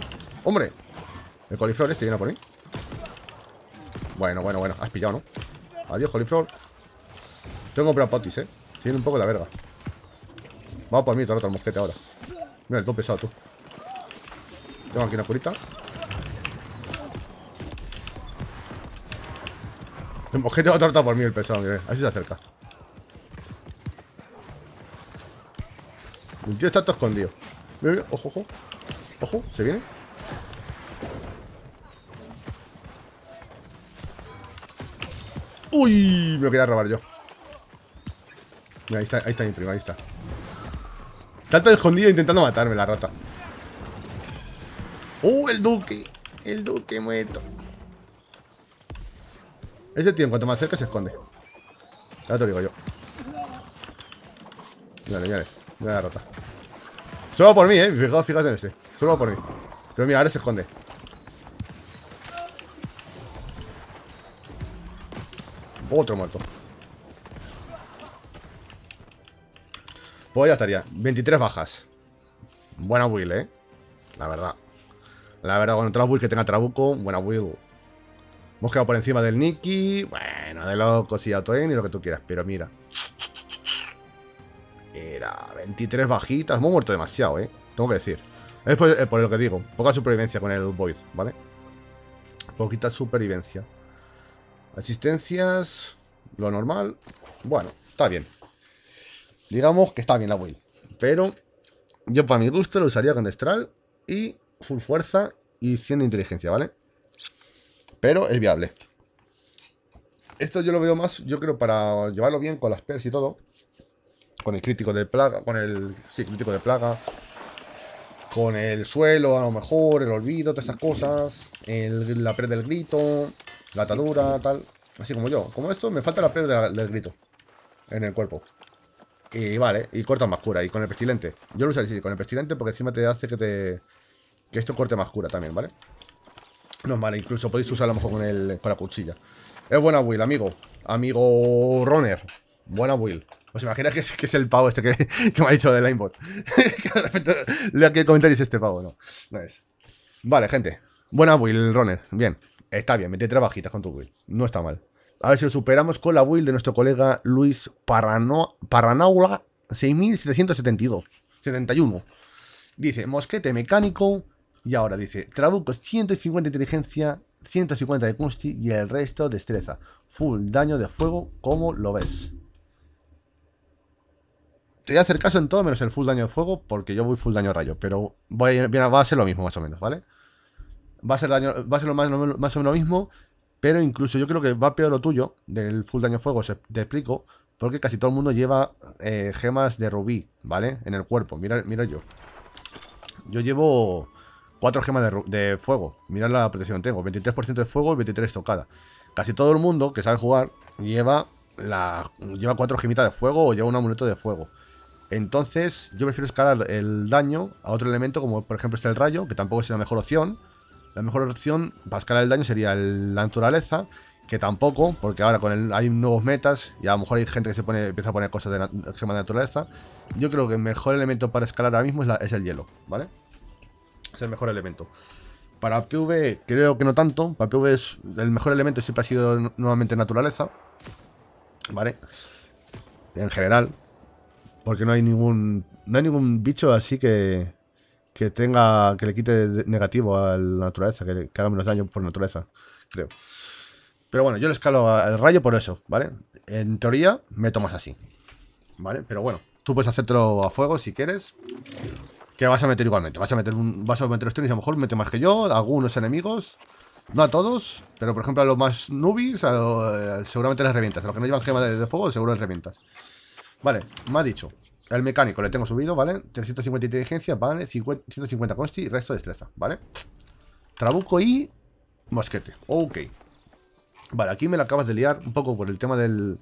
¡Hombre! El coliflor este viene a por mí. Bueno, has pillado, ¿no? Adiós, coliflor. Tengo que comprar patis, eh. Tiene un poco la verga. Va por mí, te roto el mosquete ahora. Mira, el todo pesado, tú. Tengo aquí una curita. El mosquete va a tortar por mí, el pesado, mire. Así se acerca. El tío está todo escondido. Mira, mira, ojo, ojo. Ojo, se viene. Uy, me lo quería robar yo. Mira, ahí está mi prima, ahí está. Está tan escondido intentando matarme la rata. El duque. El duque muerto. Ese tío, en cuanto me acerca, se esconde. Ya te lo digo yo. Dale, dale. Mira la rata. Solo por mí, fijaos, en ese. Solo por mí. Pero mira, ahora se esconde. Otro muerto. Pues ya estaría. 23 bajas. Buena build, eh. La verdad. La verdad, con otra build que tenga trabuco. Buena build. Hemos quedado por encima del Niki. Bueno, de locos y autoen y lo que tú quieras. Pero mira. Mira, 23 bajitas. Hemos muerto demasiado, eh. Tengo que decir. Es por lo que digo. Poca supervivencia con el Void, ¿vale? Poquita supervivencia. Asistencias, lo normal. Bueno, está bien. Digamos que está bien la build. Pero yo para mi gusto lo usaría con destral y full fuerza y 100 de inteligencia, ¿vale? Pero es viable. Esto yo lo veo más, yo creo, para llevarlo bien con las pers y todo. Con el crítico de plaga, con el... Sí, crítico de plaga. Con el suelo, a lo mejor, el olvido, todas esas cosas. La per del grito... La atadura, tal. Así como yo. Como esto, me falta la pérdida del grito en el cuerpo. Y vale, y corta más cura. Y con el pestilente. Yo lo usaría, sí, con el pestilente porque encima te hace que te... Que esto corte más cura también, ¿vale? No es malo, incluso podéis usarlo a lo mejor con, con la cuchilla. Es buena build, amigo. Amigo runner. Buena build. ¿Os imagináis que es el pavo este que me ha dicho de Linebot? Que de repente leo aquí el comentario y es este pavo, no. No es. Vale, gente. Buena build, el runner. Bien. Está bien, 23 bajitas con tu build. No está mal. A ver si lo superamos con la build de nuestro colega Luis Paranaula 6772 71. Dice, mosquete mecánico. Y ahora dice, trabuco 150 inteligencia, 150 de consti y el resto destreza. Full daño de fuego, ¿cómo lo ves? Te voy a hacer caso en todo menos el full daño de fuego, porque yo voy full daño rayo. Pero va a ser lo mismo más o menos, ¿vale? Va a ser daño, va a ser más o menos lo mismo. Pero incluso yo creo que va peor lo tuyo del full daño fuego, te explico. Porque casi todo el mundo lleva gemas de rubí, ¿vale? En el cuerpo, mira yo. Yo llevo 4 gemas de fuego. Mirad la protección, tengo 23% de fuego y 23 estocada. Casi todo el mundo que sabe jugar lleva 4 gemitas de fuego o lleva un amuleto de fuego. Entonces yo prefiero escalar el daño a otro elemento, como por ejemplo este el rayo, que tampoco es la mejor opción. La mejor opción para escalar el daño sería la naturaleza, que tampoco, porque ahora hay nuevos metas y a lo mejor hay gente que empieza a poner cosas de gemas de naturaleza. Yo creo que el mejor elemento para escalar ahora mismo es el hielo, ¿vale? Es el mejor elemento. Para PV creo que no tanto, para PV el mejor elemento siempre ha sido nuevamente naturaleza, ¿vale? En general, porque no hay ningún bicho así que tenga, que le quite negativo a la naturaleza, que haga menos daño por naturaleza, creo. Pero bueno, yo le escalo al rayo por eso, ¿vale? En teoría, me tomas así, ¿vale? Pero bueno, tú puedes hacértelo a fuego si quieres, que vas a meter igualmente. Vas a meter los tenis, a lo mejor mete más que yo, a algunos enemigos, no a todos, pero por ejemplo a los más nubis, seguramente les revientas. A los que no llevan gemas de fuego, seguro les revientas. Vale, me ha dicho... El mecánico le tengo subido, ¿vale? 350 inteligencia, ¿vale? 150 consti y resto de destreza, ¿vale? Trabuco y mosquete. Ok. Vale, aquí me la acabas de liar un poco por el tema del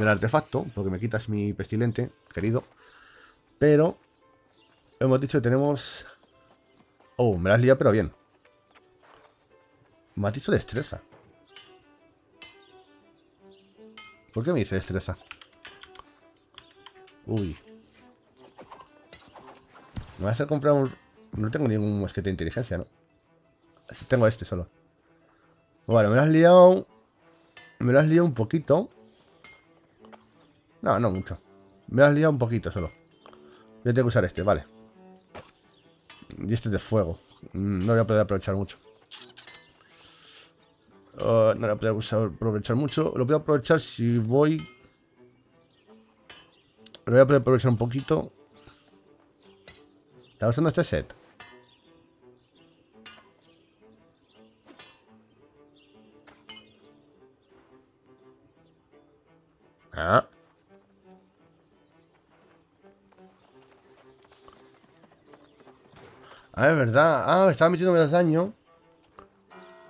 artefacto, porque me quitas mi pestilente, querido. Pero hemos dicho que tenemos... Oh, me la has liado, pero bien. Me has dicho destreza. ¿Por qué me dice destreza? Uy. Me voy a hacer comprar un... No tengo ningún mosquete de inteligencia, ¿no? Tengo este solo. Bueno, me lo has liado. Me lo has liado un poquito. No, no mucho. Me lo has liado un poquito solo. Yo tengo que usar este, vale. Y este es de fuego. No voy a poder aprovechar mucho. No lo voy a poder aprovechar mucho. Lo voy a aprovechar si voy... Lo voy a poder aprovechar un poquito. Está usando este set. Ah. Ah, es verdad. Ah, estaba metiendo menos daño.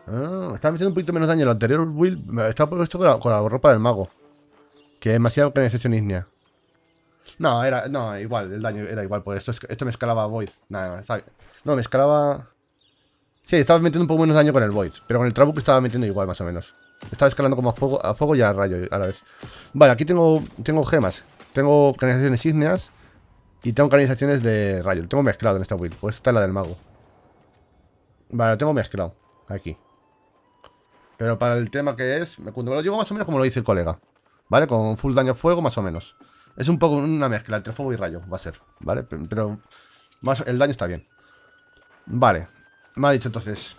Ah, estaba metiendo un poquito menos daño. El anterior build estaba puesto con la ropa del mago. Que es demasiado organización ígnea. No, era. No, igual, el daño era igual, pues esto me escalaba a Void. Nada, está bien. No, me escalaba. Sí, estaba metiendo un poco menos daño con el Void. Pero con el Trabuco estaba metiendo igual, más o menos. Estaba escalando como a fuego y a rayo a la vez. Vale, aquí tengo gemas. Tengo canalizaciones ígneas. Y tengo canalizaciones de rayo. Lo tengo mezclado en esta build. Pues esta es la del mago. Vale, lo tengo mezclado. Aquí. Pero para el tema que es, cuando me lo llevo más o menos como lo dice el colega. Vale, con full daño fuego más o menos. Es un poco una mezcla entre fuego y rayo, va a ser, ¿vale? Pero más, el daño está bien. Vale, me ha dicho entonces.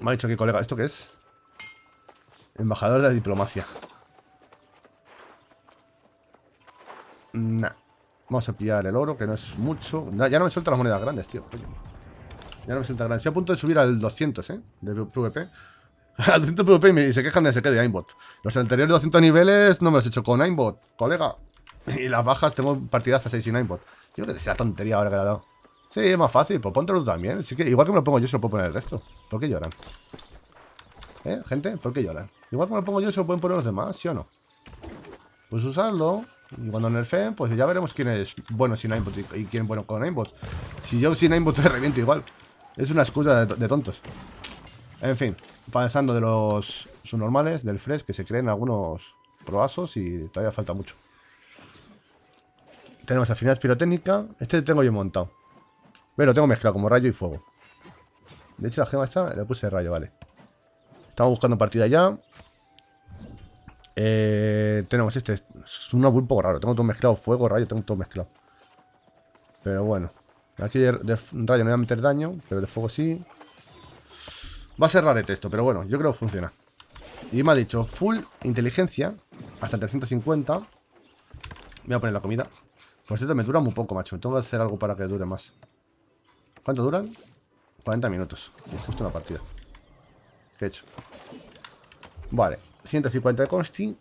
Me ha dicho que colega, ¿esto qué es? Embajador de la diplomacia. Nah. Vamos a pillar el oro, que no es mucho. Nah, ya no me sueltan las monedas grandes, tío. Coño. Ya no me sueltan grandes. Estoy a punto de subir al 200, ¿eh? De PvP. Al 200 PvP y se quejan de ese que de aimbot. Los anteriores 200 niveles no me los he hecho con aimbot, colega. Y las bajas tengo partidas a 6 sin aimbot. Yo creo que será tontería ahora que la he dado. Sí, es más fácil, pues póntelo también. Así que, igual que me lo pongo yo, se lo puedo poner el resto. ¿Por qué lloran? ¿Eh, gente? ¿Por qué lloran? Igual que me lo pongo yo, se lo pueden poner los demás, ¿sí o no? Pues usarlo. Y cuando nerfeen, pues ya veremos quién es bueno sin aimbot y quién es bueno con aimbot. Si yo sin aimbot te reviento igual. Es una excusa de tontos. En fin. Pasando de los subnormales, del fresh, que se creen algunos proasos y todavía falta mucho. Tenemos afinidad pirotécnica. Este tengo yo montado. Pero lo tengo mezclado como rayo y fuego. De hecho, la gema esta le puse rayo, vale. Estamos buscando partida ya. Tenemos este. Es un poco raro. Tengo todo mezclado. Fuego, rayo, tengo todo mezclado. Pero bueno. Aquí de rayo no voy a meter daño, pero de fuego sí. Va a ser rarete esto, pero bueno, yo creo que funciona. Y me ha dicho full inteligencia hasta 350. Voy a poner la comida. Por cierto, me dura muy poco, macho. Tengo que hacer algo para que dure más. ¿Cuánto duran? 40 minutos. Es justo una partida. ¿Qué he hecho? Vale, 150 de consti.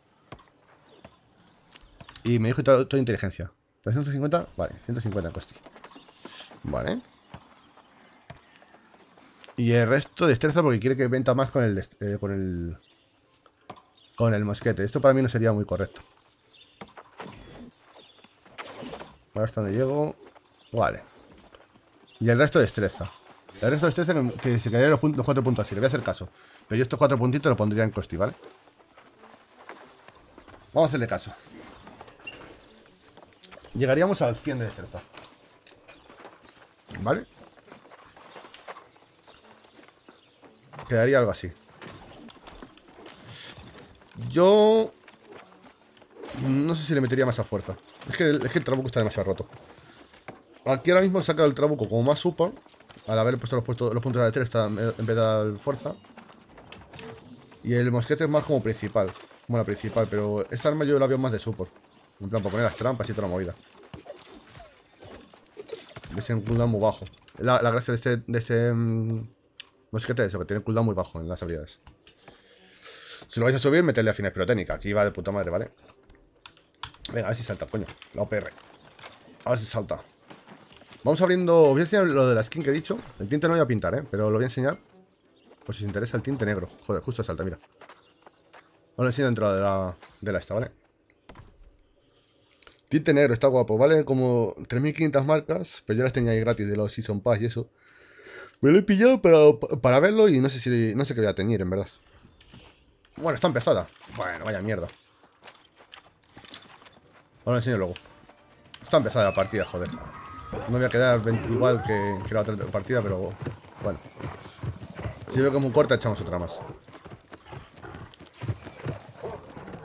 Y me dijo toda inteligencia. 350, vale, 150 de consti. Vale. Y el resto destreza porque quiere que venta más con el mosquete. Esto para mí no sería muy correcto. Ahora hasta donde llego. Vale. Y el resto destreza. El resto destreza que se quedaría los 4 puntos así. Le voy a hacer caso. Pero yo estos 4 puntitos los pondría en costi, ¿vale? Vamos a hacerle caso. Llegaríamos al 100 de destreza. ¿Vale? Quedaría algo así. Yo no sé si le metería más a fuerza. Es que el trabuco está demasiado roto. Aquí ahora mismo he sacado el trabuco como más support. Al haber puesto los puntos de destreza en vez de dar fuerza. Y el mosquete es más como principal. Como la principal, pero esta arma yo la veo más de support. En plan, para poner las trampas y toda la movida. Es un cooldown muy bajo. La gracia de este mosquete es eso, que tiene cooldown muy bajo en las habilidades. Si lo vais a subir, meterle afinidad pirotécnica. Aquí va de puta madre, ¿vale? Venga, a ver si salta, coño. La OPR. A ver si salta. Vamos abriendo... Os voy a enseñar lo de la skin que he dicho. El tinte no lo voy a pintar, ¿eh? Pero lo voy a enseñar. Por si os interesa el tinte negro. Joder, justo salta, mira. Os lo enseño dentro de la esta, ¿vale? Tinte negro, está guapo, ¿vale? Como 3500 marcas. Pero yo las tenía ahí gratis de los Season Pass y eso. Me lo he pillado para verlo y no sé qué voy a teñir, en verdad. Bueno, está empezada. Bueno, vaya mierda. Ahora lo enseño luego. Está empezada la partida, joder. No voy a quedar igual que la otra partida, pero bueno. Si veo que es muy corta, echamos otra más.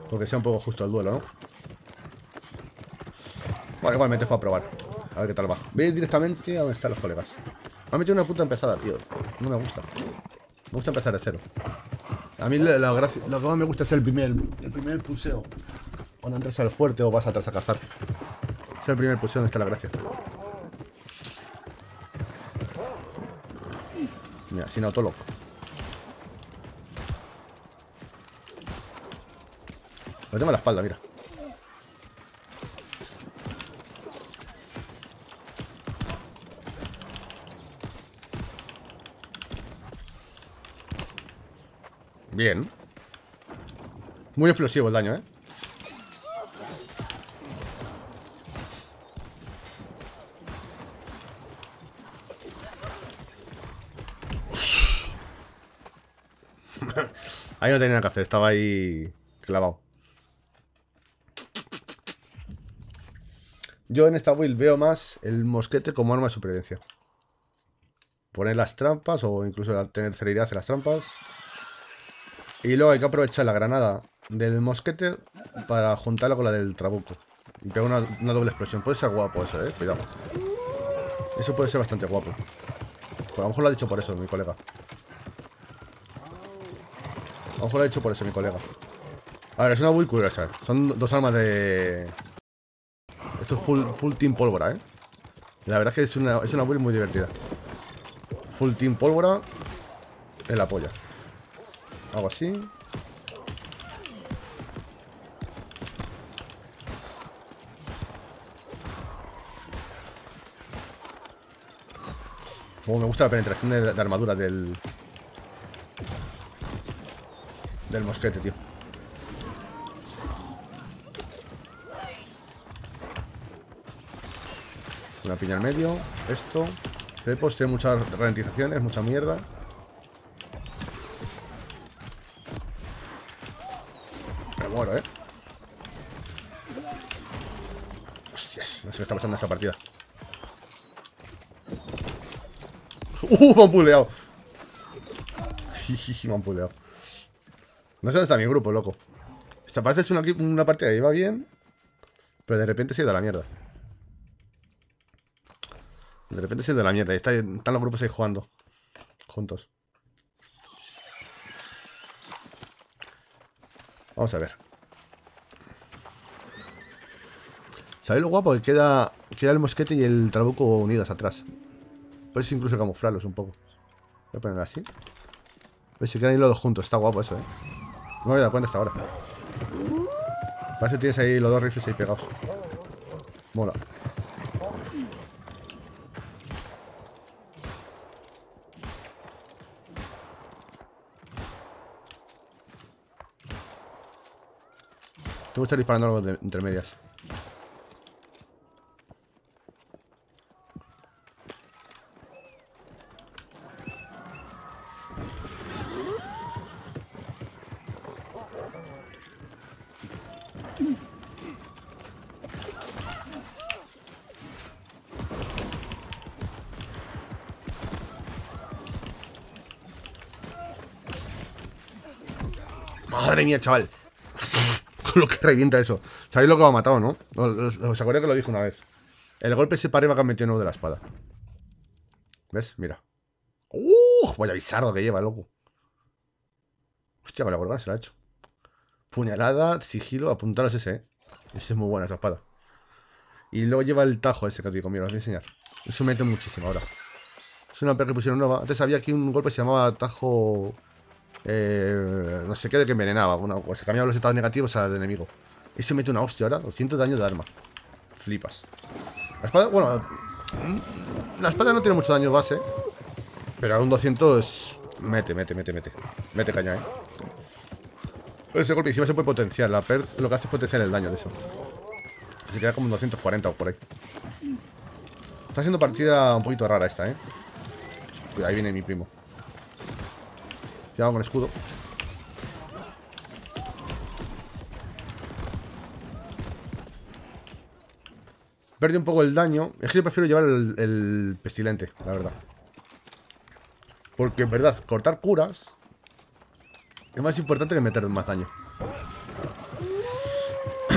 Porque sea un poco justo el duelo, ¿no? Bueno, igualmente es para probar. A ver qué tal va. Ve directamente a donde están los colegas. Me ha metido una puta empezada, tío. No me gusta. Me gusta empezar de cero. A mí lo que más me gusta es el primer pulseo. Cuando entras al fuerte o vas atrás a cazar. Es el primer pulseo donde está la gracia. Mira, sin autolock. Lo tengo a la espalda, mira. Bien. Muy explosivo el daño, ¿eh? Ahí no tenía nada que hacer, estaba ahí clavado. Yo en esta build veo más el mosquete como arma de supervivencia. Poner las trampas o incluso tener celeridad en las trampas. Y luego hay que aprovechar la granada del mosquete para juntarla con la del trabuco. Y pegar una doble explosión. Puede ser guapo eso, cuidado. Eso puede ser bastante guapo. Pero a lo mejor lo ha dicho por eso mi colega. A lo mejor lo ha dicho por eso mi colega. A ver, es una build curiosa. Son dos armas de... Esto es full team pólvora, ¿eh? La verdad es que es una build muy divertida. Full team pólvora en la polla. Hago así. Oh, me gusta la penetración de armadura del mosquete, tío. Una piña al medio. Esto. Cepos, tiene muchas ralentizaciones, mucha mierda. Bueno, Hostias, no sé qué está pasando en esta partida. Me han puleado. Me han puleado. No sé dónde está mi grupo, loco. Esta parte es una partida que iba bien, pero de repente se ha ido a la mierda. De repente se ha ido a la mierda. Y están los grupos ahí jugando juntos. Vamos a ver. ¿Sabéis lo guapo? Que queda el mosquete y el trabuco unidos atrás. Puedes incluso camuflarlos un poco. Voy a ponerlo así. ¿Ves? Se quedan ahí los dos juntos. Está guapo eso, ¿eh? No me había dado cuenta hasta ahora. Parece que tienes ahí los dos rifles ahí pegados. Mola. Tengo que estar disparando algo de entre medias. Madre mía, chaval. Con lo que revienta eso. ¿Sabéis lo que me ha matado, no? ¿Os acordáis que lo dije una vez? El golpe se pareba que han metido uno de la espada. ¿Ves? Mira. Vaya bizardo que lleva, loco. Hostia, con la gorgona se la ha hecho. Puñalada, sigilo, apuntaros ese, ¿eh? Ese es muy buena, esa espada. Y luego lleva el tajo ese que te digo. Mira, os voy a enseñar. Eso me mete muchísimo ahora. Es una perk que pusieron nueva. Antes había aquí un golpe que se llamaba tajo... no sé qué de que envenenaba. Bueno, se cambiaban los estados negativos al enemigo. Y se mete una hostia ahora. 200 daño de arma. Flipas. La espada, bueno, la espada no tiene mucho daño base. Pero a un 200 mete. Mete caña, ¿eh? Ese golpe encima se puede potenciar. La perk lo que hace es potenciar el daño de eso. Se queda como un 240 o por ahí. Está siendo partida un poquito rara esta, ¿eh? Ahí viene mi primo. Cuidado con el escudo. Perdí un poco el daño. Es que yo prefiero llevar el pestilente, la verdad. Porque, en verdad, cortar curas es más importante que meter más daño.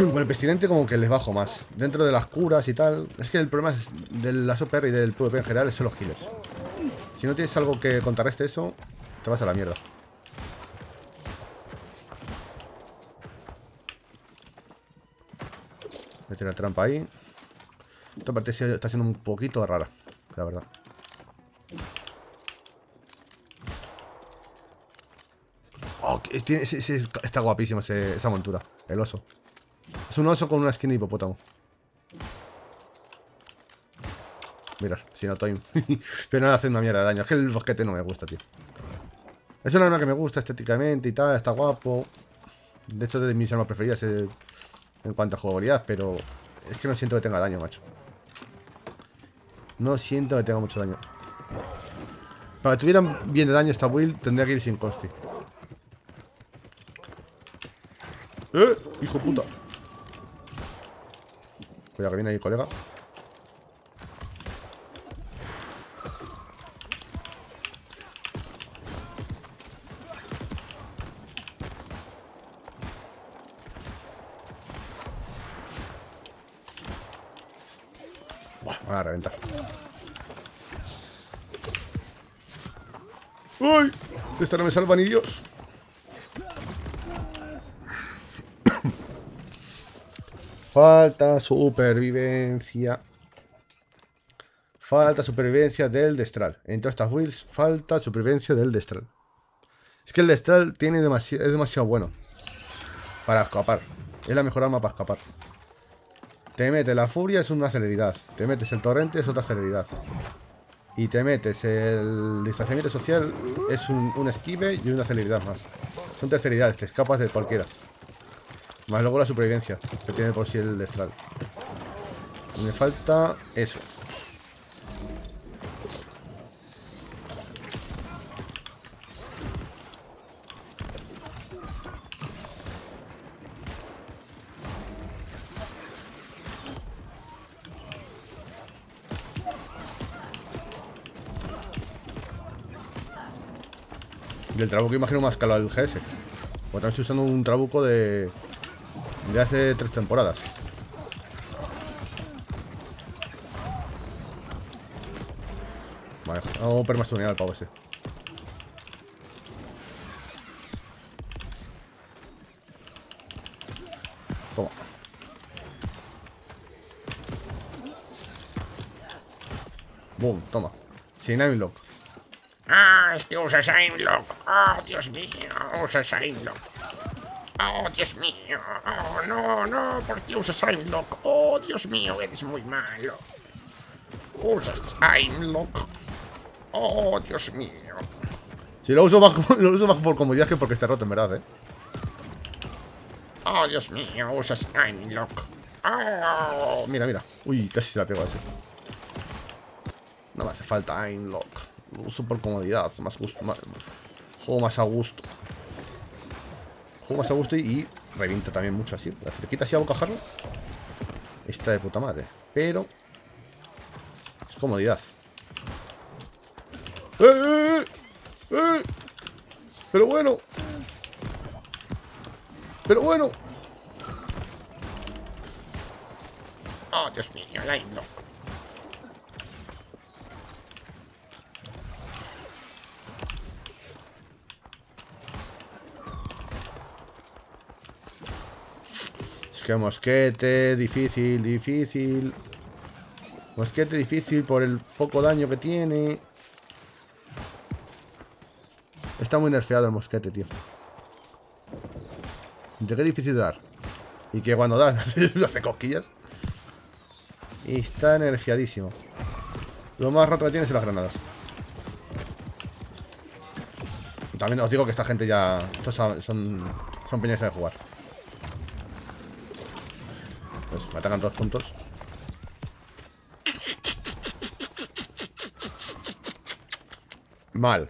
Con el pestilente como que les bajo más. Dentro de las curas y tal. Es que el problema es de las OPR y del PvP en general son los healers. Si no tienes algo que contrarreste eso, te vas a la mierda. Voy a tirar trampa ahí. Esta parte está siendo un poquito rara, la verdad. Oh, está guapísima esa montura. El oso. Es un oso con una skin de hipopótamo. Mirad, si no estoy... Pero no hace una mierda de daño. Es que el bosquete no me gusta, tío. Es una arma que me gusta estéticamente y tal. Está guapo. De hecho, de mis armas preferidas en cuanto a jugabilidad. Pero es que no siento que tenga daño, macho. No siento que tenga mucho daño. Para que tuvieran bien de daño esta build, tendría que ir sin coste. ¡Hijo puta! Cuidado que viene ahí, colega. Buah, me va a reventar. ¡Uy! De esta no me salva ni Dios. Falta supervivencia. Falta supervivencia del destral. En todas estas builds, falta supervivencia del destral. Es que el destral tiene es demasiado bueno para escapar. Es la mejor arma para escapar. Te metes la furia, es una celeridad. Te metes el torrente, es otra celeridad. Y te metes el distanciamiento social, es un esquive y una celeridad más. Son tres celeridades, te escapas de cualquiera. Más luego la supervivencia que tiene por sí el destral. Me falta eso. Y el trabuco imagino más calado del GS. O también estoy usando un trabuco de hace 3 temporadas. Vale, hago permastunear al pavo ese. Toma. Boom, toma. Sin aimlock. Ah, es que usas aimlock. Oh, Dios mío, usas aimlock. Oh, Dios mío, oh, no, no, ¿por qué usas aimlock? Oh, Dios mío, eres muy malo. Usas aimlock. Oh, Dios mío. Si lo uso más por comodidad que porque está roto, en verdad, Oh, Dios mío, usas aimlock. Oh. Mira, mira. Uy, casi se la pego a ese. No me hace falta aimlock. Lo uso por comodidad, más gusto, juego más a gusto. Más a gusto y revienta también mucho así. La cerquita así a bocajarro. Está de puta madre. Pero es comodidad. ¡Eh! Pero bueno. Pero bueno. Oh, Dios mío, el aimlock. Mosquete, difícil, difícil. Mosquete difícil por el poco daño que tiene. Está muy nerfeado el mosquete, tío. De qué difícil dar. Y que cuando da, no hace cosquillas. Y está nerfeadísimo. Lo más roto que tiene son las granadas. También os digo que esta gente ya... Estos son peñas de jugar. Me atacan todos juntos. Mal.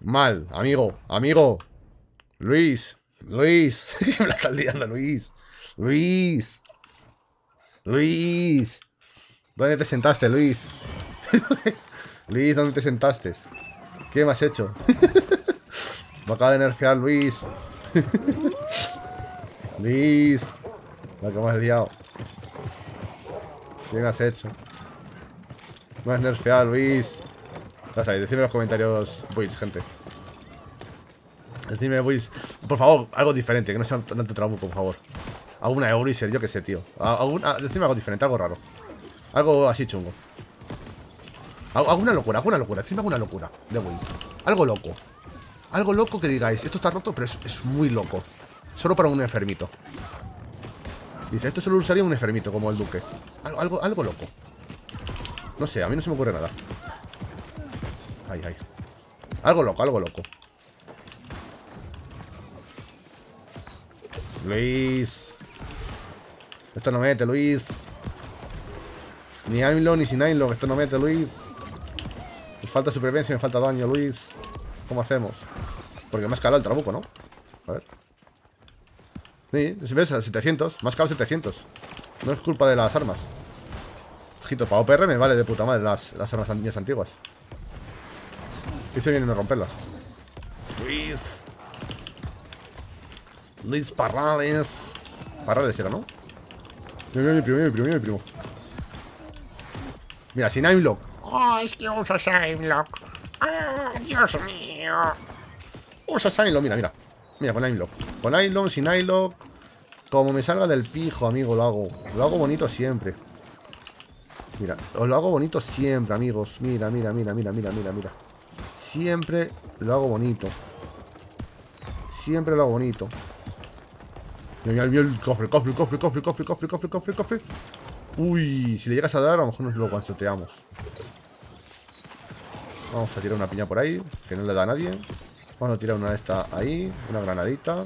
Mal, amigo, amigo. Luis, Luis. Me la estás liando, Luis. Luis. Luis. ¿Dónde te sentaste, Luis? Luis, ¿dónde te sentaste? ¿Qué me has hecho? Me acaba de nerfear, Luis. Luis. La que hemos liado. Bien has hecho. Me has nerfeado, Luis. Ya sabéis, decidme en los comentarios builds, gente. Decidme builds. Por favor, algo diferente, que no sea tanto trabuco, por favor. Alguna Euryser, yo que sé, tío. Decidme algo diferente, algo raro. Algo así chungo. Alguna locura, decidme alguna locura de build. Algo loco. Algo loco que digáis, esto está roto, pero es muy loco. Solo para un enfermito. Dice, esto solo lo usaría un enfermito, como el duque. Algo loco. No sé, a mí no se me ocurre nada. Ay, ay. Algo loco, algo loco. Luis. Esto no mete, Luis. Ni Aimlow ni sin Aimlow, esto no mete, Luis. Me falta supervivencia, me falta daño, Luis. ¿Cómo hacemos? Porque me ha escalado el trabuco, ¿no? A ver. Sí, si ves, 700. Me ha escalado 700. No es culpa de las armas. Ojito, para OPR me vale de puta madre las armas antiguas. Hice bien en no romperlas. Luis. Luis Parrales. Parrales era, ¿no? Mi primo. Mira, sin aimlock. Oh, es que usas aimlock. ¡Ah, Dios mío! Usas aimlock, mira. Mira, con aimlock. Con aimlock, sin aimlock. Como me salga del pijo, amigo, lo hago. Lo hago bonito siempre. Mira, os lo hago bonito siempre, amigos. Mira. Siempre lo hago bonito. Siempre lo hago bonito. Mira, vio el cofre. Uy, si le llegas a dar, a lo mejor nos lo guansoteamos. Vamos a tirar una piña por ahí, que no le da a nadie. Vamos a tirar una de estas ahí, una granadita.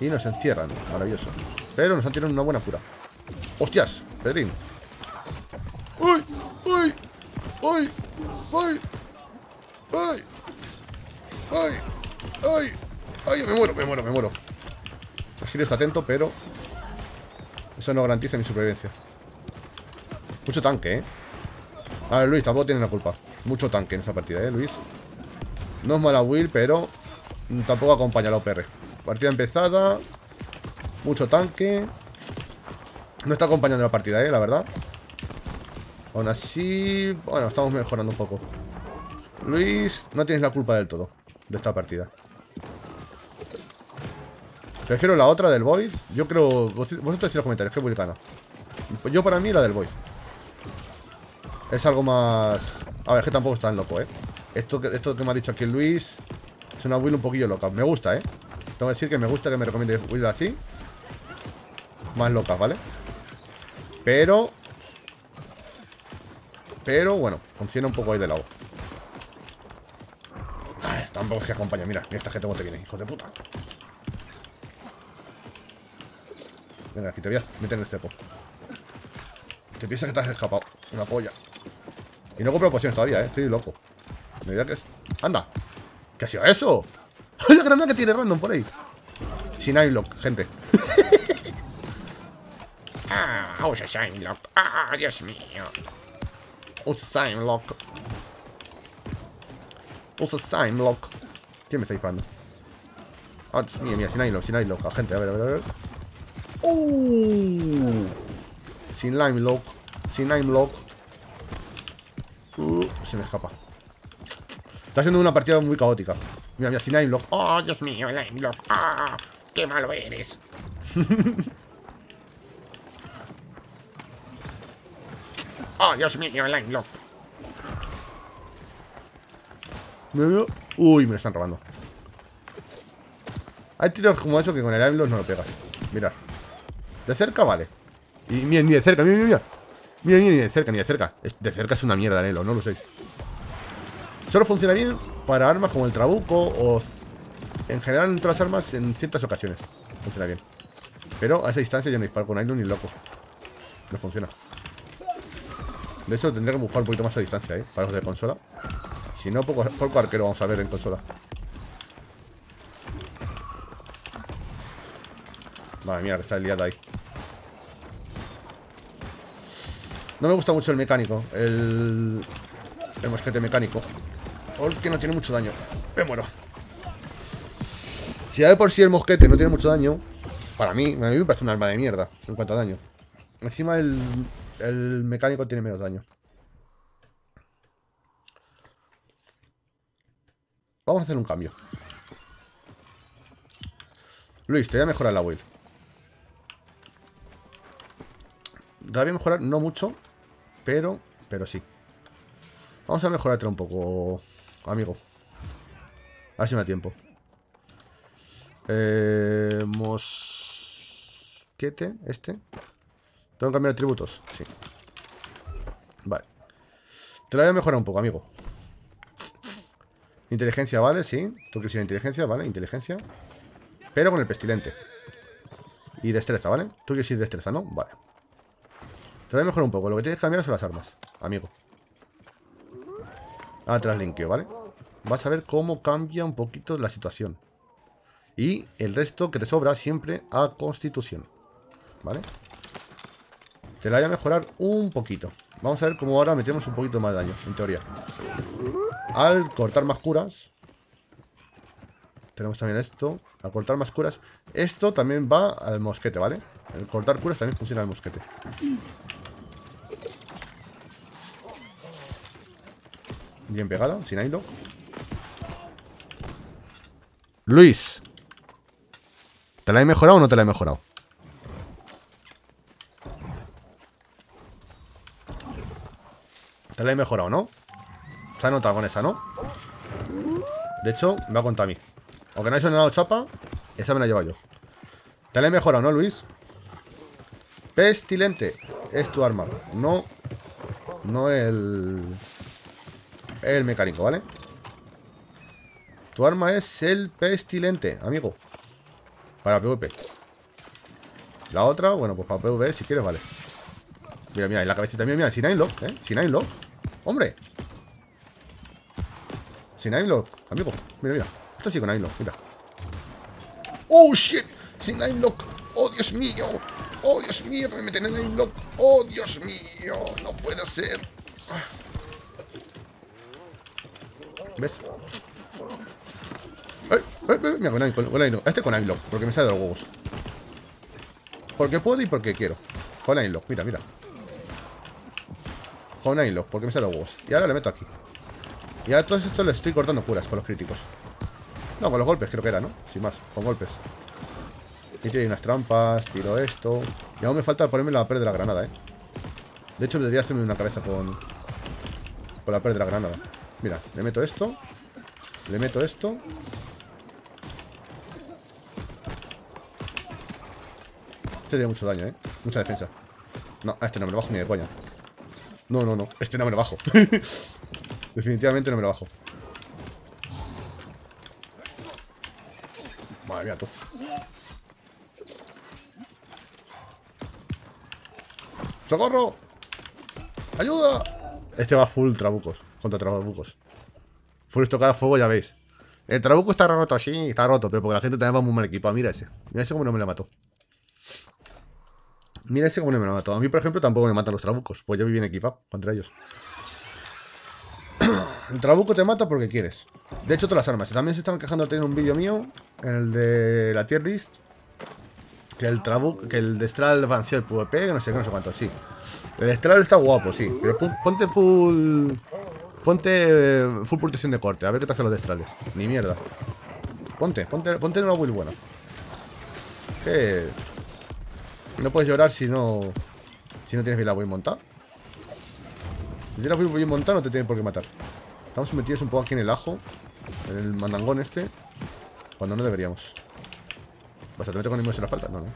Y nos encierran, maravilloso. Pero nos han tirado una buena pura. ¡Hostias, Pedrín! ¡Uy! ¡Uy! ¡Uy! ¡Uy! ¡Uy! ¡Uy! ¡Uy! ¡Ay! ¡Me muero! El Giri está atento, pero eso no garantiza mi supervivencia. Mucho tanque, ¿eh? A ver, Luis, tampoco tiene la culpa. Mucho tanque en esta partida, ¿eh, Luis? No es mala Will, pero tampoco acompaña a la OPR. Partida empezada. Mucho tanque. No está acompañando la partida, ¿eh? La verdad. Aún así... Bueno, estamos mejorando un poco. Luis, no tienes la culpa del todo de esta partida. Prefiero la otra del Void. Yo creo... Vosotros decís en los comentarios que Will gana. Yo para mí la del Void. Es algo más... A ver, es que tampoco es tan loco, ¿eh? Esto que me ha dicho aquí Luis es una build un poquillo loca. Me gusta, ¿eh? Tengo que decir que me gusta que me recomiende build así. Más locas, ¿vale? Pero bueno, funciona un poco ahí de lado. Ay, tampoco es que acompaña. Mira, mira esta gente como te viene, hijo de puta. Venga, aquí te voy a meter en el cepo. Te piensas que te has escapado. Una polla. Y no compro pociones todavía, ¿eh? Estoy loco. Me dirá que es... ¡Anda! ¿Qué ha sido eso? La granada que tiene random por ahí. Sin aimlock, gente. Ah, usa aimlock. Ah, Dios mío. Usa aimlock. ¿Quién me está disparando? Ah, Dios mío, mira, sin aimlock. Gente, a ver. Sin aimlock. Se me escapa. Está siendo una partida muy caótica. Mira, sin aimlock. Oh, Dios mío, el aimlock. Ah, qué malo eres. Oh, Dios mío, el aimlock. Uy, me lo están robando. Hay tiros como eso que con el aimlock no lo pegas. Mirad. De cerca vale. Y mira, ni de cerca, mira. Ni de cerca. De cerca es una mierda, Nelo, no lo uséis. Solo funciona bien para armas como el trabuco o en general en otras armas en ciertas ocasiones. Funciona bien. Pero a esa distancia yo no disparo con Ailon ni loco. No funciona. De hecho, tendré que buscar un poquito más a distancia, ¿eh? Para los de consola. Si no, poco arquero vamos a ver en consola. Madre mía, que está liada ahí. No me gusta mucho el mecánico. El mosquete mecánico. Porque no tiene mucho daño. Me muero. Si ya de por sí el mosquete no tiene mucho daño, Para mí, a mí me parece un arma de mierda en cuanto a daño. Encima el mecánico tiene menos daño. Vamos a hacer un cambio. Luis, te voy a mejorar la build. La voy a mejorar, no mucho, pero sí. Vamos a mejorártela un poco, amigo. A ver si me da tiempo. Mosquete, este. ¿Tengo que cambiar atributos? Sí. Vale. Te la voy a mejorar un poco, amigo. Inteligencia, vale, sí. Tú quieres ir a inteligencia, vale, inteligencia. Pero con el pestilente. Y destreza, ¿vale? Tú quieres ir destreza, ¿no? Vale. Te la voy a mejorar un poco. Lo que tienes que cambiar son las armas, amigo. Ahora te las linkeo, ¿vale? Vas a ver cómo cambia un poquito la situación. Y el resto que te sobra siempre a constitución, ¿vale? Te la voy a mejorar un poquito. Vamos a ver cómo ahora metemos un poquito más daño, en teoría. Al cortar más curas. Tenemos también esto. Al cortar más curas. Esto también va al mosquete, ¿vale? El cortar curas también funciona al mosquete. Bien pegada, sin hilo. Luis, ¿te la he mejorado o no te la he mejorado? Te la he mejorado, ¿no? Se ha notado con esa, ¿no? De hecho, me ha contado a mí. Aunque no he hecho nada de chapa, esa me la he llevado yo. Te la he mejorado, ¿no, Luis? Pestilente es tu arma. No, no el mecánico, ¿vale? Tu arma es el pestilente, amigo. Para PvP. La otra, bueno, pues para PvP si quieres, vale. Mira, mira, y la cabecita mía, mira, sin aimlock, ¿eh? Sin aimlock. ¡Hombre! Sin aimlock, amigo. Mira, mira. Esto sí con aimlock, mira. ¡Oh, shit! Sin aimlock. ¡Oh, Dios mío! ¡Oh, Dios mío! Me meten en aimlock. ¡Oh, Dios mío! No puede ser. ¿Ves? Mira, con aimlock. Este con aimlock, porque me sale de los huevos. Porque puedo y porque quiero. Con aimlock, mira, mira. Con aimlock, porque me sale de los huevos. Y ahora le meto aquí. Y a todo esto le estoy cortando curas con los críticos. No, con los golpes creo que era, ¿no? Sin más, con golpes. Y tiene unas trampas, tiro esto. Y aún me falta ponerme la pared de la granada, ¿eh? De hecho, debería hacerme una cabeza con la pared de la granada. Mira, le meto esto. Le meto esto. Este tiene mucho daño, ¿eh? Mucha defensa. No, a este no me lo bajo ni de coña. No, no, no, este no me lo bajo. Definitivamente no me lo bajo. Madre mía, tú. ¡Socorro! ¡Ayuda! Este va full trabucos. Contra trabucos. Full estocada a fuego, ya veis. El trabuco está roto, sí, está roto. Pero porque la gente también va muy mal equipo. Mira ese. Mira ese como no me la mató. Mira ese como no me la mató. A mí, por ejemplo, tampoco me matan los trabucos. Pues yo voy bien equipado contra ellos. El trabuco te mata porque quieres. De hecho, todas las armas. También se están quejando de tener un vídeo mío. En el de la tier list. Que el trabuco, que el destral vancial PvP, que no sé qué, no sé cuánto. Sí. El destral está guapo, sí. Pero ponte full... Ponte full protección de corte. A ver qué te hacen los destrales. Ni mierda. Ponte una build buena. Que... No puedes llorar si no... Si no tienes bien la build montada. Si tienes la build bien montada no te tienen por qué matar. Estamos metidos un poco aquí en el ajo. En el mandangón este. Cuando no deberíamos. ¿Vas a te meter con el en la espalda? No, no.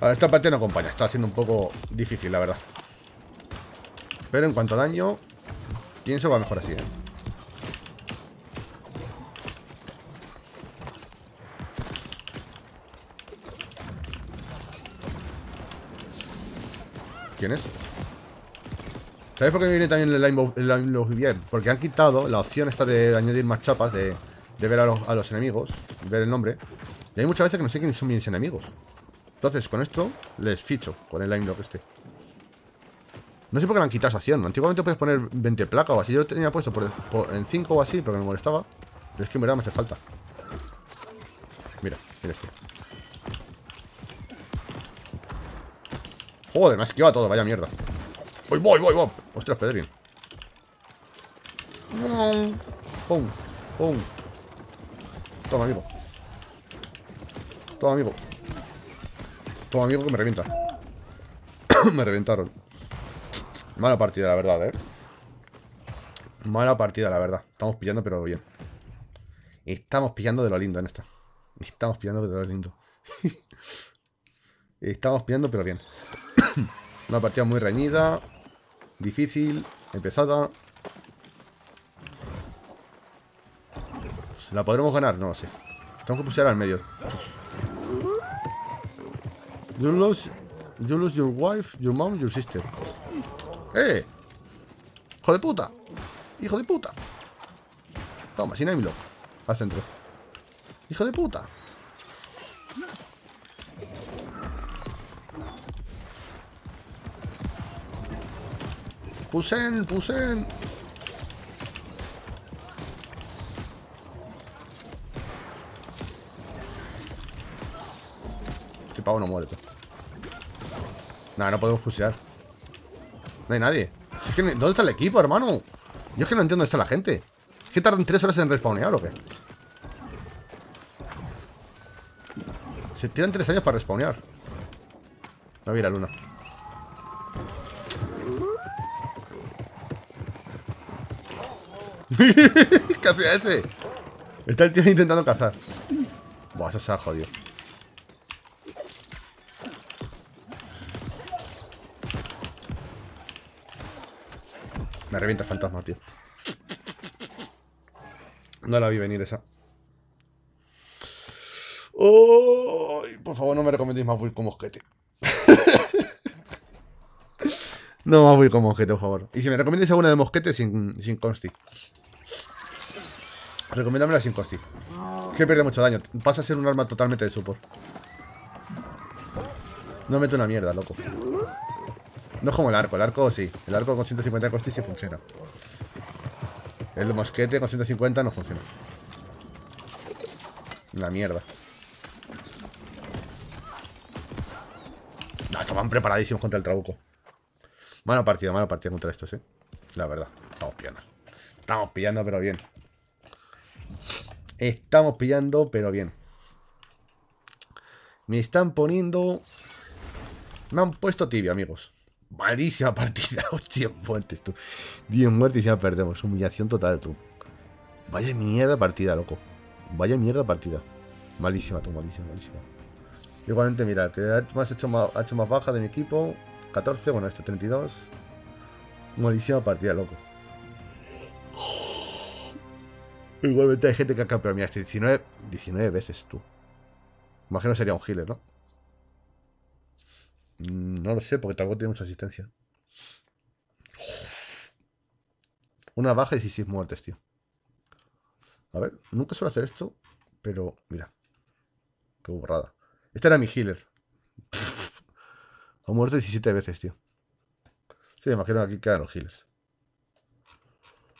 Ahora, esta parte no acompaña. Está siendo un poco difícil, la verdad. Pero en cuanto a daño, pienso que va mejor así, ¿eh? ¿Quién es? ¿Sabéis por qué me viene también el aimlock bien? Porque han quitado la opción esta de añadir más chapas, de ver a los enemigos, ver el nombre. Y hay muchas veces que no sé quiénes son mis enemigos. Entonces, con esto, les ficho con el aimlock este. No sé por qué le han quitado esa acción. Antiguamente puedes poner 20 placas o así. Yo lo tenía puesto en 5 o así, pero que me molestaba. Pero es que en verdad me hace falta. Mira, mira esto. Joder, me ha esquivado todo, vaya mierda. Voy. Ostras, Pedrin. Pum, pum. Toma, amigo. Toma, amigo. Toma, amigo, que me revienta. Me reventaron. Mala partida, la verdad, eh. Mala partida, la verdad. Estamos pillando, pero bien. Estamos pillando de lo lindo en esta. Estamos pillando de lo lindo. Estamos pillando, pero bien. Una partida muy reñida. Difícil. Empezada. ¿La podremos ganar? No lo sé. Tengo que pusear al medio. You lose your wife, your mom, your sister. ¡Eh! ¡Hijo de puta! ¡Hijo de puta! Toma, sin aimlock. Al centro. ¡Hijo de puta! ¡Pusen! ¡Pusen! Este pavo no muere. Nada, no podemos fusilar. No hay nadie. Es que, ¿dónde está el equipo, hermano? Yo es que no entiendo dónde está la gente. ¿Es que tardan 3 horas en respawnear o qué? Se tiran 3 años para respawnear. No vi la luna. ¿Qué hacía ese? Está el tío intentando cazar. Buah, eso se ha jodido. Me revienta el fantasma, tío. No la vi venir esa. Oh, por favor, no me recomendéis más build con mosquete. No más build con mosquete, por favor. Y si me recomendáis alguna de mosquete sin consti. Recomiéndamela sin consti. Es que pierde mucho daño. Pasa a ser un arma totalmente de support. No meto una mierda, loco. No es como el arco sí. El arco con 150 de coste sí funciona. El mosquete con 150 no funciona. Una mierda. No, estaban preparadísimos contra el trabuco. Mala partida contra estos, eh. La verdad, estamos pillando. Estamos pillando, pero bien. Estamos pillando, pero bien. Me están poniendo... Me han puesto tibia, amigos. Malísima partida, hostia, muertes tú. 10 muertes y ya perdemos. Humillación total, tú. Vaya mierda partida, loco. Vaya mierda partida. Malísima, tú, malísima. Igualmente, mira, que ha hecho más baja de mi equipo. 14, bueno, este 32. Malísima partida, loco. Igualmente hay gente que ha campeado. Mira, este 19 veces, tú. Imagino sería un healer, ¿no? No lo sé, porque tampoco tiene mucha asistencia. Una baja y 16 muertes, tío. A ver, nunca suelo hacer esto, pero mira. Qué borrada. Este era mi healer. Ha muerto 17 veces, tío. Sí, me imagino que aquí quedan los healers.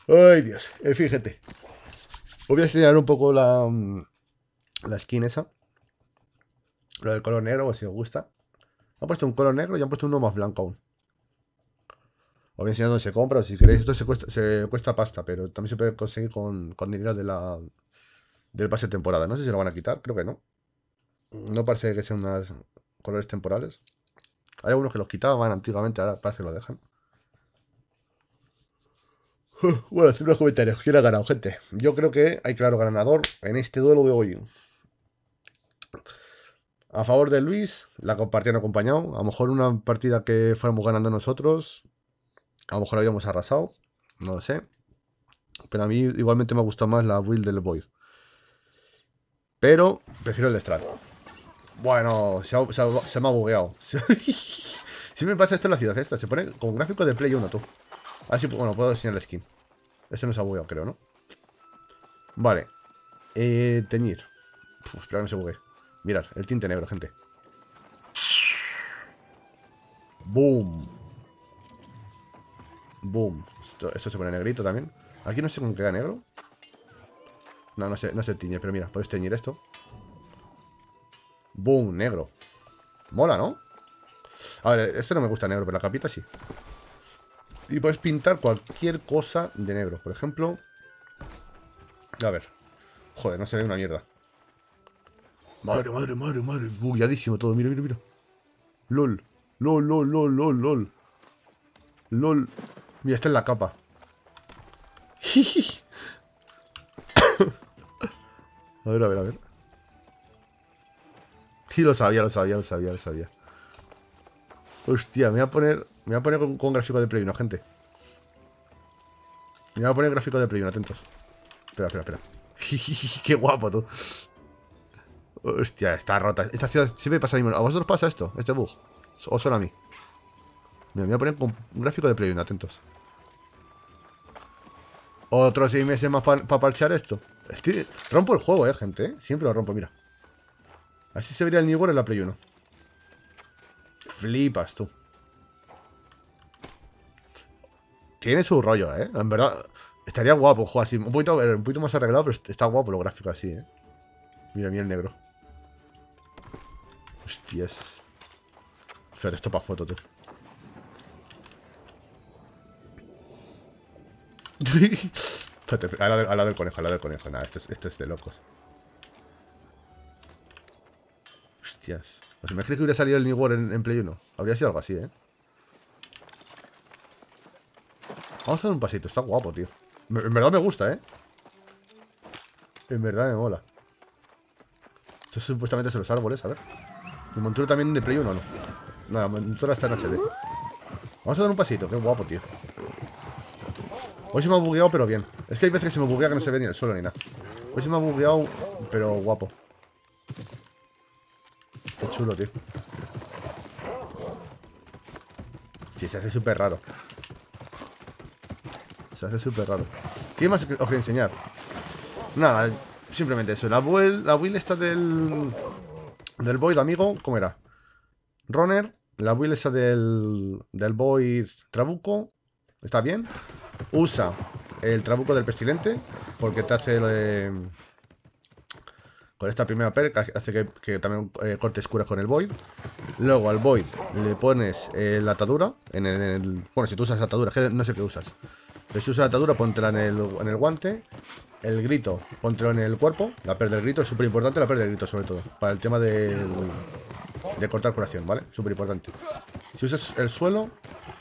Ay, Dios. Fíjate. Os voy a enseñar un poco la skin esa. Lo del color negro, si os gusta. Han puesto un color negro y han puesto uno más blanco aún. Os voy a enseñar dónde se compra, o si queréis. Esto se cuesta pasta, pero también se puede conseguir con dinero del pase de temporada. No sé si lo van a quitar, creo que no. No parece que sean unos colores temporales. Hay algunos que los quitaban antiguamente, ahora parece que lo dejan. Bueno, hacedme los comentarios. ¿Quién ha ganado, gente? Yo creo que hay claro ganador en este duelo de hoy. A favor de Luis, la partida no acompañado. A lo mejor una partida que fuéramos ganando nosotros, a lo mejor habíamos arrasado. No lo sé. Pero a mí igualmente me ha gustado más la build del Void. Pero prefiero el de Strat. Bueno, se me ha bugueado. Siempre pasa esto en la ciudad esta. Se pone con gráfico de Play 1, tú. Así, bueno, puedo diseñar la skin. Eso no se ha bugueado, creo, ¿no? Vale. Teñir. Uf, espera que no se buguee. Mirad, el tinte negro, gente. ¡Boom! ¡Boom! Esto se pone negrito también. Aquí no sé cómo queda negro. No, no se tiñe, pero mira, puedes teñir esto. Boom, negro. Mola, ¿no? A ver, este no me gusta negro, pero la capita sí. Y puedes pintar cualquier cosa de negro. Por ejemplo... A ver. Joder, no se ve una mierda. Madre, madre, madre, madre. Bugueadísimo todo. Mira, mira, mira. LOL. LOL, LOL, LOL, LOL, LOL. LOL. Mira, esta es la capa. A ver, a ver, a ver. Sí, lo sabía, lo sabía, lo sabía, lo sabía. Hostia, me voy a poner con gráfico de Play 1, gente. Me voy a poner gráfico de Play 1, atentos. Espera, espera, espera. Qué guapo, tú. Hostia, está rota. Esta ciudad siempre pasa lo mismo. ¿A vosotros pasa esto? Este bug. ¿O solo a mí? Mira, me voy a poner con un gráfico de Play 1, atentos. Otros 6 meses más para parchear esto. Rompo el juego, gente, Siempre lo rompo, mira. Así se vería el New World en la Play 1. Flipas, tú. Tiene su rollo, En verdad, estaría guapo un juego así. Un poquito más arreglado, pero está guapo lo gráfico así, Mira, mira el negro. Hostias. Fíjate, esto para foto, tú. Espérate, a la del conejo, Nada, esto es de locos. Hostias. ¿Os imagináis que hubiera salido el New World en Play 1? Habría sido algo así, Vamos a dar un pasito, está guapo, tío. En verdad me gusta, En verdad me mola. Esto supuestamente son los árboles, a ver. ¿Mi montura también de Play 1 o no? No, la montura está en HD. Vamos a dar un pasito, qué guapo, tío. Hoy se me ha bugueado, pero bien. Es que hay veces que se me buguea que no se ve ni el suelo ni nada. Hoy se me ha bugueado, pero guapo. Qué chulo, tío. Sí, se hace súper raro. ¿Qué más os quería enseñar? Nada, simplemente eso. La build esta del Void, amigo. ¿Cómo era? Runner. La build esta del Void Trabuco. ¿Está bien? Usa el trabuco del pestilente, porque te hace lo de... Con esta primera perca hace que también cortes curas con el Void. Luego al Void le pones la atadura en el... Bueno, si tú usas atadura, que no sé qué usas. Pero si usas atadura, póntela en el guante. El grito, póntelo en el cuerpo. La pérdida del grito es súper importante, la pérdida del grito sobre todo. Para el tema de cortar curación, ¿vale? Súper importante. Si usas el suelo...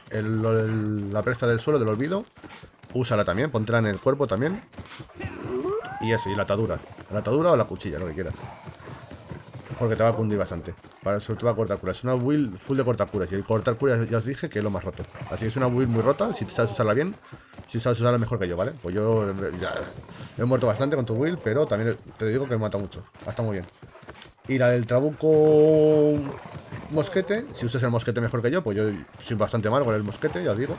La presta del suelo, del olvido, úsala también, póntela en el cuerpo también. Y eso, y la atadura. La atadura o la cuchilla, lo que quieras. Porque te va a cundir bastante. Para eso te va a cortar curas. Es una build full de cortar curas. Y el cortar curas ya os dije que es lo más roto. Así que es una build muy rota. Si sabes usarla bien, si sabes usarla mejor que yo, ¿vale? Pues yo ya he muerto bastante con tu build, pero también te digo que me mata mucho. Está muy bien. Y la del trabuco mosquete, si usas el mosquete mejor que yo, pues yo soy bastante malo con el mosquete, ya os digo.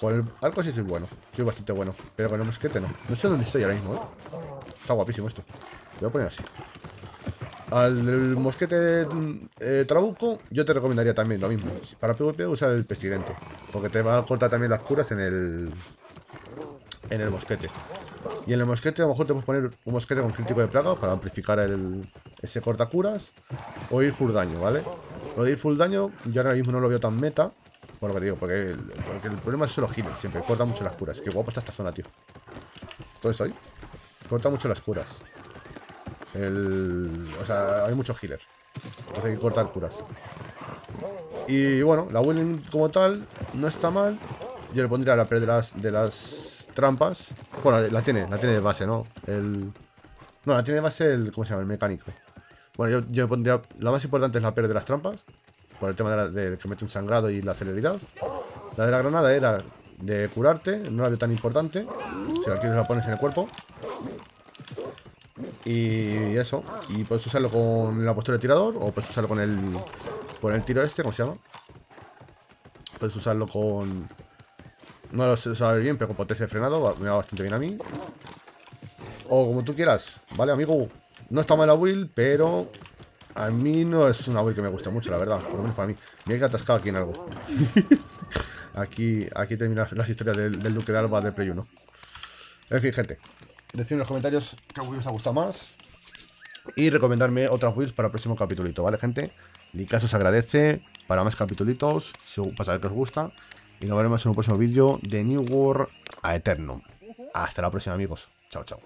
Con el arco sí soy bueno, soy bastante bueno, pero con el mosquete no. No sé dónde estoy ahora mismo, Está guapísimo esto. Lo voy a poner así. Al mosquete trabuco, yo te recomendaría también lo mismo. Para PvP usa el pestilente, porque te va a cortar también las curas en el mosquete. Y en el mosquete a lo mejor te puedes poner un mosquete con crítico de plaga para amplificar ese cortacuras. O ir full daño, ¿vale? Lo de ir full daño yo ahora mismo no lo veo tan meta. Por lo que te digo, porque el problema es solo healer. Siempre corta mucho las curas. Qué guapo está esta zona, tío. Todo eso ahí. Corta mucho las curas. O sea, hay muchos healers. Entonces hay que cortar curas. Y bueno, la build como tal no está mal. Yo le pondría la pérdida de las trampas. Bueno, la tiene de base, ¿no? No, la tiene de base ¿cómo se llama? El mecánico. Bueno, yo pondría... La más importante es la pérdida de las trampas. Por el tema de que mete un sangrado y la celeridad. La de la granada era de curarte. No la veo tan importante. Si la quieres la pones en el cuerpo. Y eso. Y puedes usarlo con la postura de tirador. O puedes usarlo con el tiro este, ¿cómo se llama? Puedes usarlo con... No lo sé saber bien, pero con potencia de frenado me va bastante bien a mí. O como tú quieras, ¿vale, amigo? No está mal la build, pero a mí no es una build que me gusta mucho, la verdad. Por lo menos para mí. Me he atascado aquí en algo. Aquí terminan las historias del Duque de Alba de Play 1. En fin, gente. Decidme en los comentarios qué build os ha gustado más y recomendarme otras builds para el próximo capitulito, ¿vale, gente? Like os agradece para más capitulitos, para saber que os gusta. Y nos veremos en un próximo vídeo de New World Aeternum. Hasta la próxima, amigos. Chao, chao.